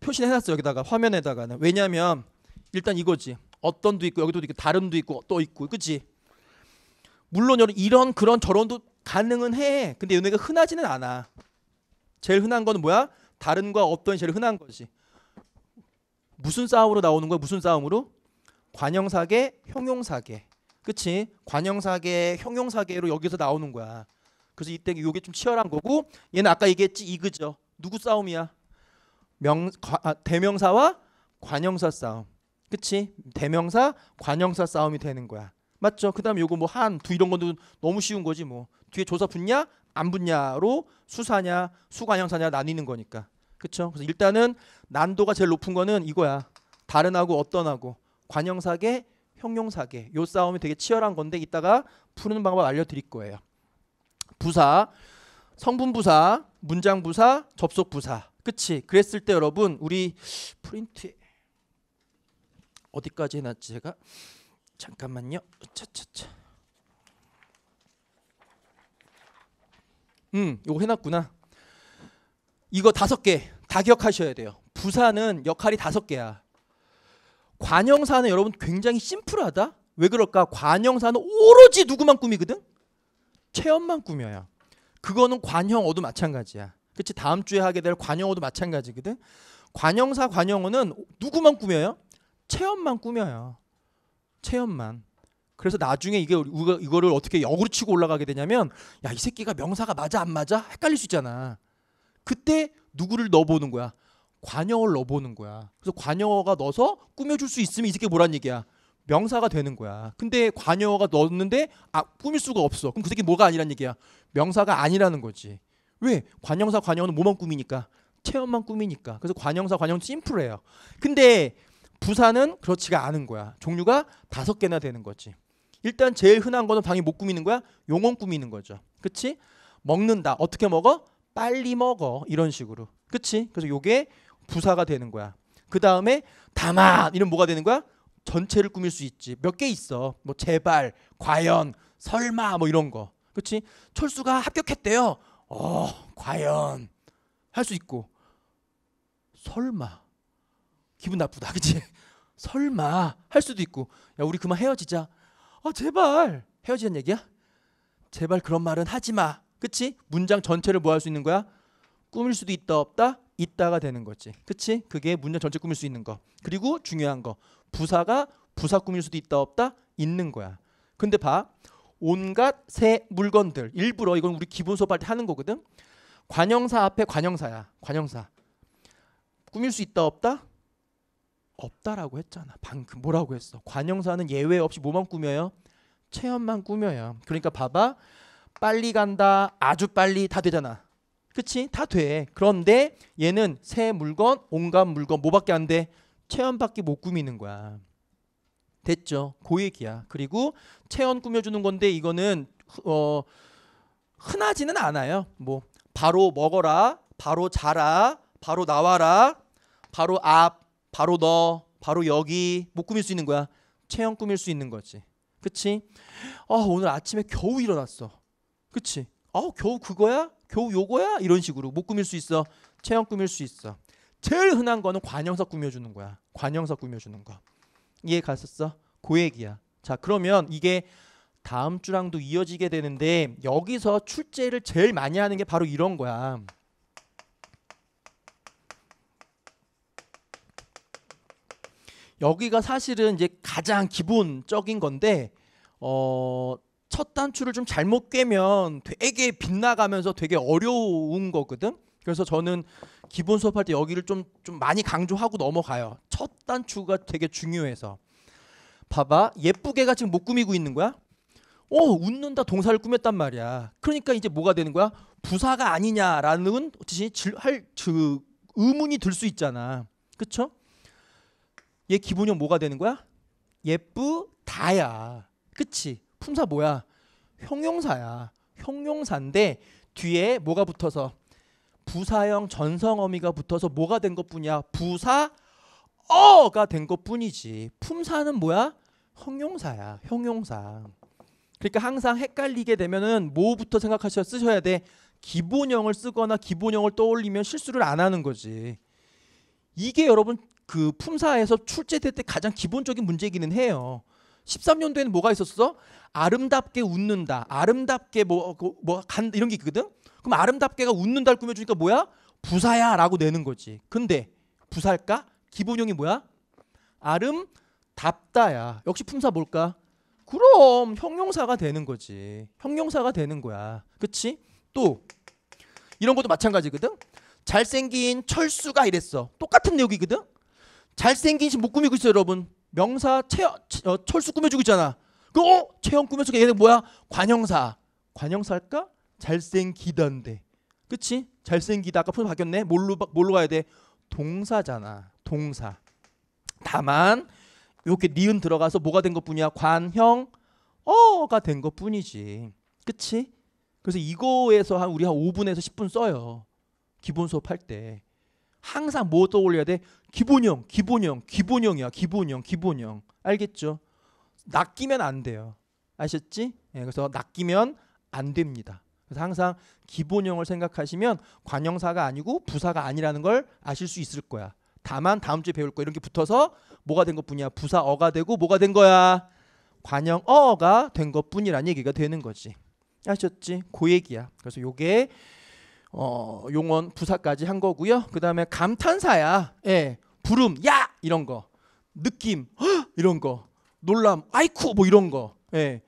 표시를 해놨어 여기다가 화면에다가는. 왜냐하면 일단 이거지. 어떤도 있고 여기도 있고 다른도 있고 또 있고, 그렇지? 물론 이런 그런 저런도 가능은 해. 근데 얘네가 흔하지는 않아. 제일 흔한 건 뭐야? 다른과 어떤 제일 흔한 거지. 무슨 싸움으로 나오는 거야? 무슨 싸움으로? 관형사계, 형용사계. 그치? 관형사계, 형용사계로 여기서 나오는 거야. 그래서 이때 이게 좀 치열한 거고 얘는 아까 얘기했지 이그죠. 누구 싸움이야? 명, 과, 아, 대명사와 관형사 싸움. 그치? 대명사, 관형사 싸움이 되는 거야. 맞죠? 그 다음에 요거 뭐 한, 두 이런 것도 너무 쉬운 거지 뭐. 뒤에 조사 붙냐? 안 붙냐로 수사냐 수관형사냐 나뉘는 거니까. 그쵸? 그래서 일단은 난도가 제일 높은 거는 이거야. 다른하고 어떤하고 관형사계 형용사계 요 싸움이 되게 치열한 건데 이따가 푸는 방법 알려드릴 거예요. 부사 성분부사 문장부사 접속부사. 그치? 그랬을 때 여러분 우리 프린트 어디까지 해놨지 제가? 잠깐만요. 차차차. 음, 요거 해놨구나. 이거 다섯 개 다 기억하셔야 돼요. 부사는 역할이 다섯 개야. 관형사는 여러분 굉장히 심플하다. 왜 그럴까? 관형사는 오로지 누구만 꾸미거든? 체험만 꾸며요. 그거는 관형어도 마찬가지야. 그치? 다음 주에 하게 될 관형어도 마찬가지거든. 관형사 관형어는 누구만 꾸며요? 체험만 꾸며요. 체험만. 그래서 나중에 이게 우리가 이거를 어떻게 역으로 치고 올라가게 되냐면 야, 이 새끼가 명사가 맞아 안 맞아? 헷갈릴 수 있잖아. 그때 누구를 넣어보는 거야? 관형어를 넣어보는 거야. 그래서 관형어가 넣어서 꾸며줄 수 있으면 이 새끼가 뭐란 얘기야? 명사가 되는 거야. 근데 관형어가 넣었는데 아, 꾸밀 수가 없어. 그럼 그 새끼 뭐가 아니란 얘기야? 명사가 아니라는 거지. 왜? 관형사 관형어는 뭐만 꾸미니까? 체험만 꾸미니까. 그래서 관형사 관형은 심플해요. 근데 부사는 그렇지가 않은 거야. 종류가 다섯 개나 되는 거지. 일단 제일 흔한 거는 당연히 못 꾸미는 거야. 용언 꾸미는 거죠. 그치? 먹는다. 어떻게 먹어? 빨리 먹어. 이런 식으로. 그치? 그래서 요게 부사가 되는 거야. 그 다음에 다만 이런 뭐가 되는 거야? 전체를 꾸밀 수 있지. 몇 개 있어. 뭐 제발, 과연, 설마 뭐 이런 거. 그치? 철수가 합격했대요. 어, 과연 할 수 있고. 설마. 기분 나쁘다. 그치? 설마 할 수도 있고. 야, 우리 그만 헤어지자. 아 제발 헤어지는 얘기야? 제발 그런 말은 하지마. 그치? 문장 전체를 뭐 할 수 있는 거야? 꾸밀 수도 있다 없다? 있다가 되는 거지. 그치? 그게 문장 전체 꾸밀 수 있는 거. 그리고 중요한 거 부사가 부사 꾸밀 수도 있다 없다? 있는 거야. 근데 봐 온갖 새 물건들 일부러 이건 우리 기본 수업할 때 하는 거거든. 관형사 앞에 관형사야. 관형사 꾸밀 수 있다 없다? 어, 없다라고 했잖아. 방금 뭐라고 했어? 관형사는 예외 없이 뭐만 꾸며요? 체험만 꾸며요. 그러니까 봐봐. 빨리 간다, 아주 빨리 다 되잖아. 그치? 다 돼. 그런데 얘는 새 물건, 온갖 물건 뭐밖에 안 돼? 체험밖에 못 꾸미는 거야. 됐죠? 그 얘기야. 그리고 체험 꾸며주는 건데 이거는 어, 흔하지는 않아요. 뭐 바로 먹어라, 바로 자라, 바로 나와라, 바로 앞, 바로 너, 바로 여기 못 꾸밀 수 있는 거야. 체험 꾸밀 수 있는 거지. 그치? 아, 오늘 아침에 겨우 일어났어. 그치? 아, 겨우 그거야? 겨우 요거야? 이런 식으로 못 꾸밀 수 있어. 체험 꾸밀 수 있어. 제일 흔한 거는 관형사 꾸며주는 거야. 관형사 꾸며주는 거. 이해 갔었어? 그 얘기야. 자, 그러면 이게 다음 주랑도 이어지게 되는데 여기서 출제를 제일 많이 하는 게 바로 이런 거야. 여기가 사실은 이제 가장 기본적인 건데 어, 첫 단추를 좀 잘못 꿰면 되게 빗나가면서 되게 어려운 거거든. 그래서 저는 기본 수업할 때 여기를 좀, 좀 많이 강조하고 넘어가요. 첫 단추가 되게 중요해서. 봐봐. 예쁘게가 지금 못 꾸미고 있는 거야. 오, 웃는다 동사를 꾸몄단 말이야. 그러니까 이제 뭐가 되는 거야? 부사가 아니냐라는 할, 그, 의문이 들 수 있잖아. 그쵸? 얘 기본형 뭐가 되는 거야? 예쁘다야. 그치? 품사 뭐야? 형용사야. 형용사인데 뒤에 뭐가 붙어서? 부사형 전성어미가 붙어서 뭐가 된 것뿐이야? 부사어가 된 것뿐이지. 품사는 뭐야? 형용사야. 형용사. 그러니까 항상 헷갈리게 되면은 뭐부터 생각하셔 쓰셔야 돼. 기본형을 쓰거나 기본형을 떠올리면 실수를 안 하는 거지. 이게 여러분 그 품사에서 출제될 때 가장 기본적인 문제이기는 해요. 십삼 년도에는 뭐가 있었어? 아름답게 웃는다. 아름답게 뭐 뭐 간 이런 게 있거든. 그럼 아름답게가 웃는다를 꾸며주니까 뭐야? 부사야 라고 내는 거지. 근데 부사일까? 기본형이 뭐야? 아름답다야. 역시 품사 뭘까? 그럼 형용사가 되는 거지. 형용사가 되는 거야. 그치? 또 이런 것도 마찬가지거든. 잘생긴 철수가 이랬어. 똑같은 내용이거든. 잘생긴 신 못 꾸미고 있어 여러분. 명사 체, 어, 철수 꾸며주고 있잖아. 그럼 어? 체형 꾸며주고 얘는 뭐야? 관형사. 관형사일까? 잘생기던데. 그치? 잘생기다. 아까 표현 바뀌었네. 뭘로, 뭘로 가야 돼? 동사잖아. 동사. 다만 이렇게 니은 들어가서 뭐가 된 것뿐이야? 관형어가 된 것뿐이지. 그치? 그래서 이거에서 한 우리 한 오 분에서 십 분 써요. 기본 수업할 때. 항상 뭐 떠올려야 돼? 기본형, 기본형, 기본형이야. 기본형, 기본형. 알겠죠? 낚이면 안 돼요. 아셨지? 예, 그래서 낚이면 안 됩니다. 그래서 항상 기본형을 생각하시면 관형사가 아니고 부사가 아니라는 걸 아실 수 있을 거야. 다만 다음 주에 배울 거 이런 게 붙어서 뭐가 된 것뿐이야? 부사어가 되고 뭐가 된 거야? 관형어가 된 것뿐이라는 얘기가 되는 거지. 아셨지? 그 얘기야. 그래서 요게 어, 용언 부사까지 한 거고요. 그 다음에 감탄사야. 예, 부름, 야! 이런 거. 느낌, 허! 이런 거. 놀람, 아이쿠! 뭐 이런 거. 예,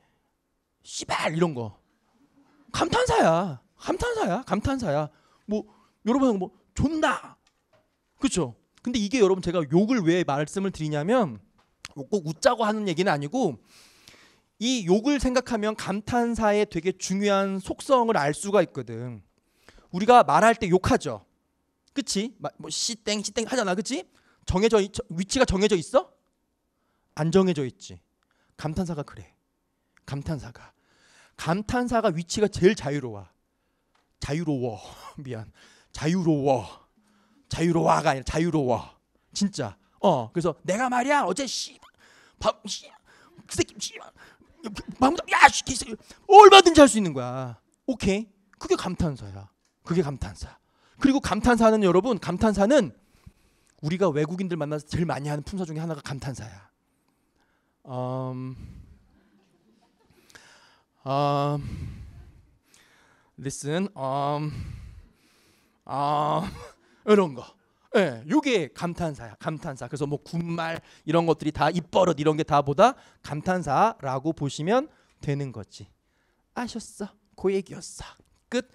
씨발! 이런 거. 감탄사야. 감탄사야. 감탄사야. 뭐, 여러분, 뭐, 존나! 그쵸? 근데 이게 여러분 제가 욕을 왜 말씀을 드리냐면 꼭 웃자고 하는 얘기는 아니고 이 욕을 생각하면 감탄사의 되게 중요한 속성을 알 수가 있거든. 우리가 말할 때 욕하죠. 그치? 뭐 씨땡 씨땡 하잖아. 그치? 정해져 있, 위치가 정해져 있어? 안 정해져 있지. 감탄사가 그래. 감탄사가. 감탄사가 위치가 제일 자유로워. 자유로워. 미안. 자유로워. 자유로워가 아니라 자유로워. 진짜. 어. 그래서 내가 말이야. 어제 씨. 밥 씨. 그 새끼 씨. 방금 야 씨. 얼마든지 할 수 있는 거야. 오케이. 그게 감탄사야. 그게 감탄사. 그리고 감탄사는 여러분 감탄사는 우리가 외국인들 만나서 제일 많이 하는 품사 중에 하나가 감탄사야. Um, um, listen, um, um, 이런 거. 예, 네, 이게 감탄사야. 감탄사. 그래서 뭐 군말 이런 것들이 다 입버릇 이런 게 다 보다 감탄사라고 보시면 되는 거지. 아셨어? 그 얘기였어. 끝.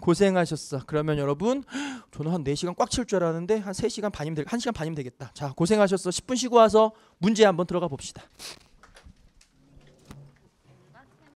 고생하셨어. 그러면 여러분 저는 한 네 시간 꽉 칠 줄 알았는데 한 세 시간 반이면 되, 한 시간 반이면 되겠다. 자, 고생하셨어. 십 분 쉬고 와서 문제 한번 들어가 봅시다.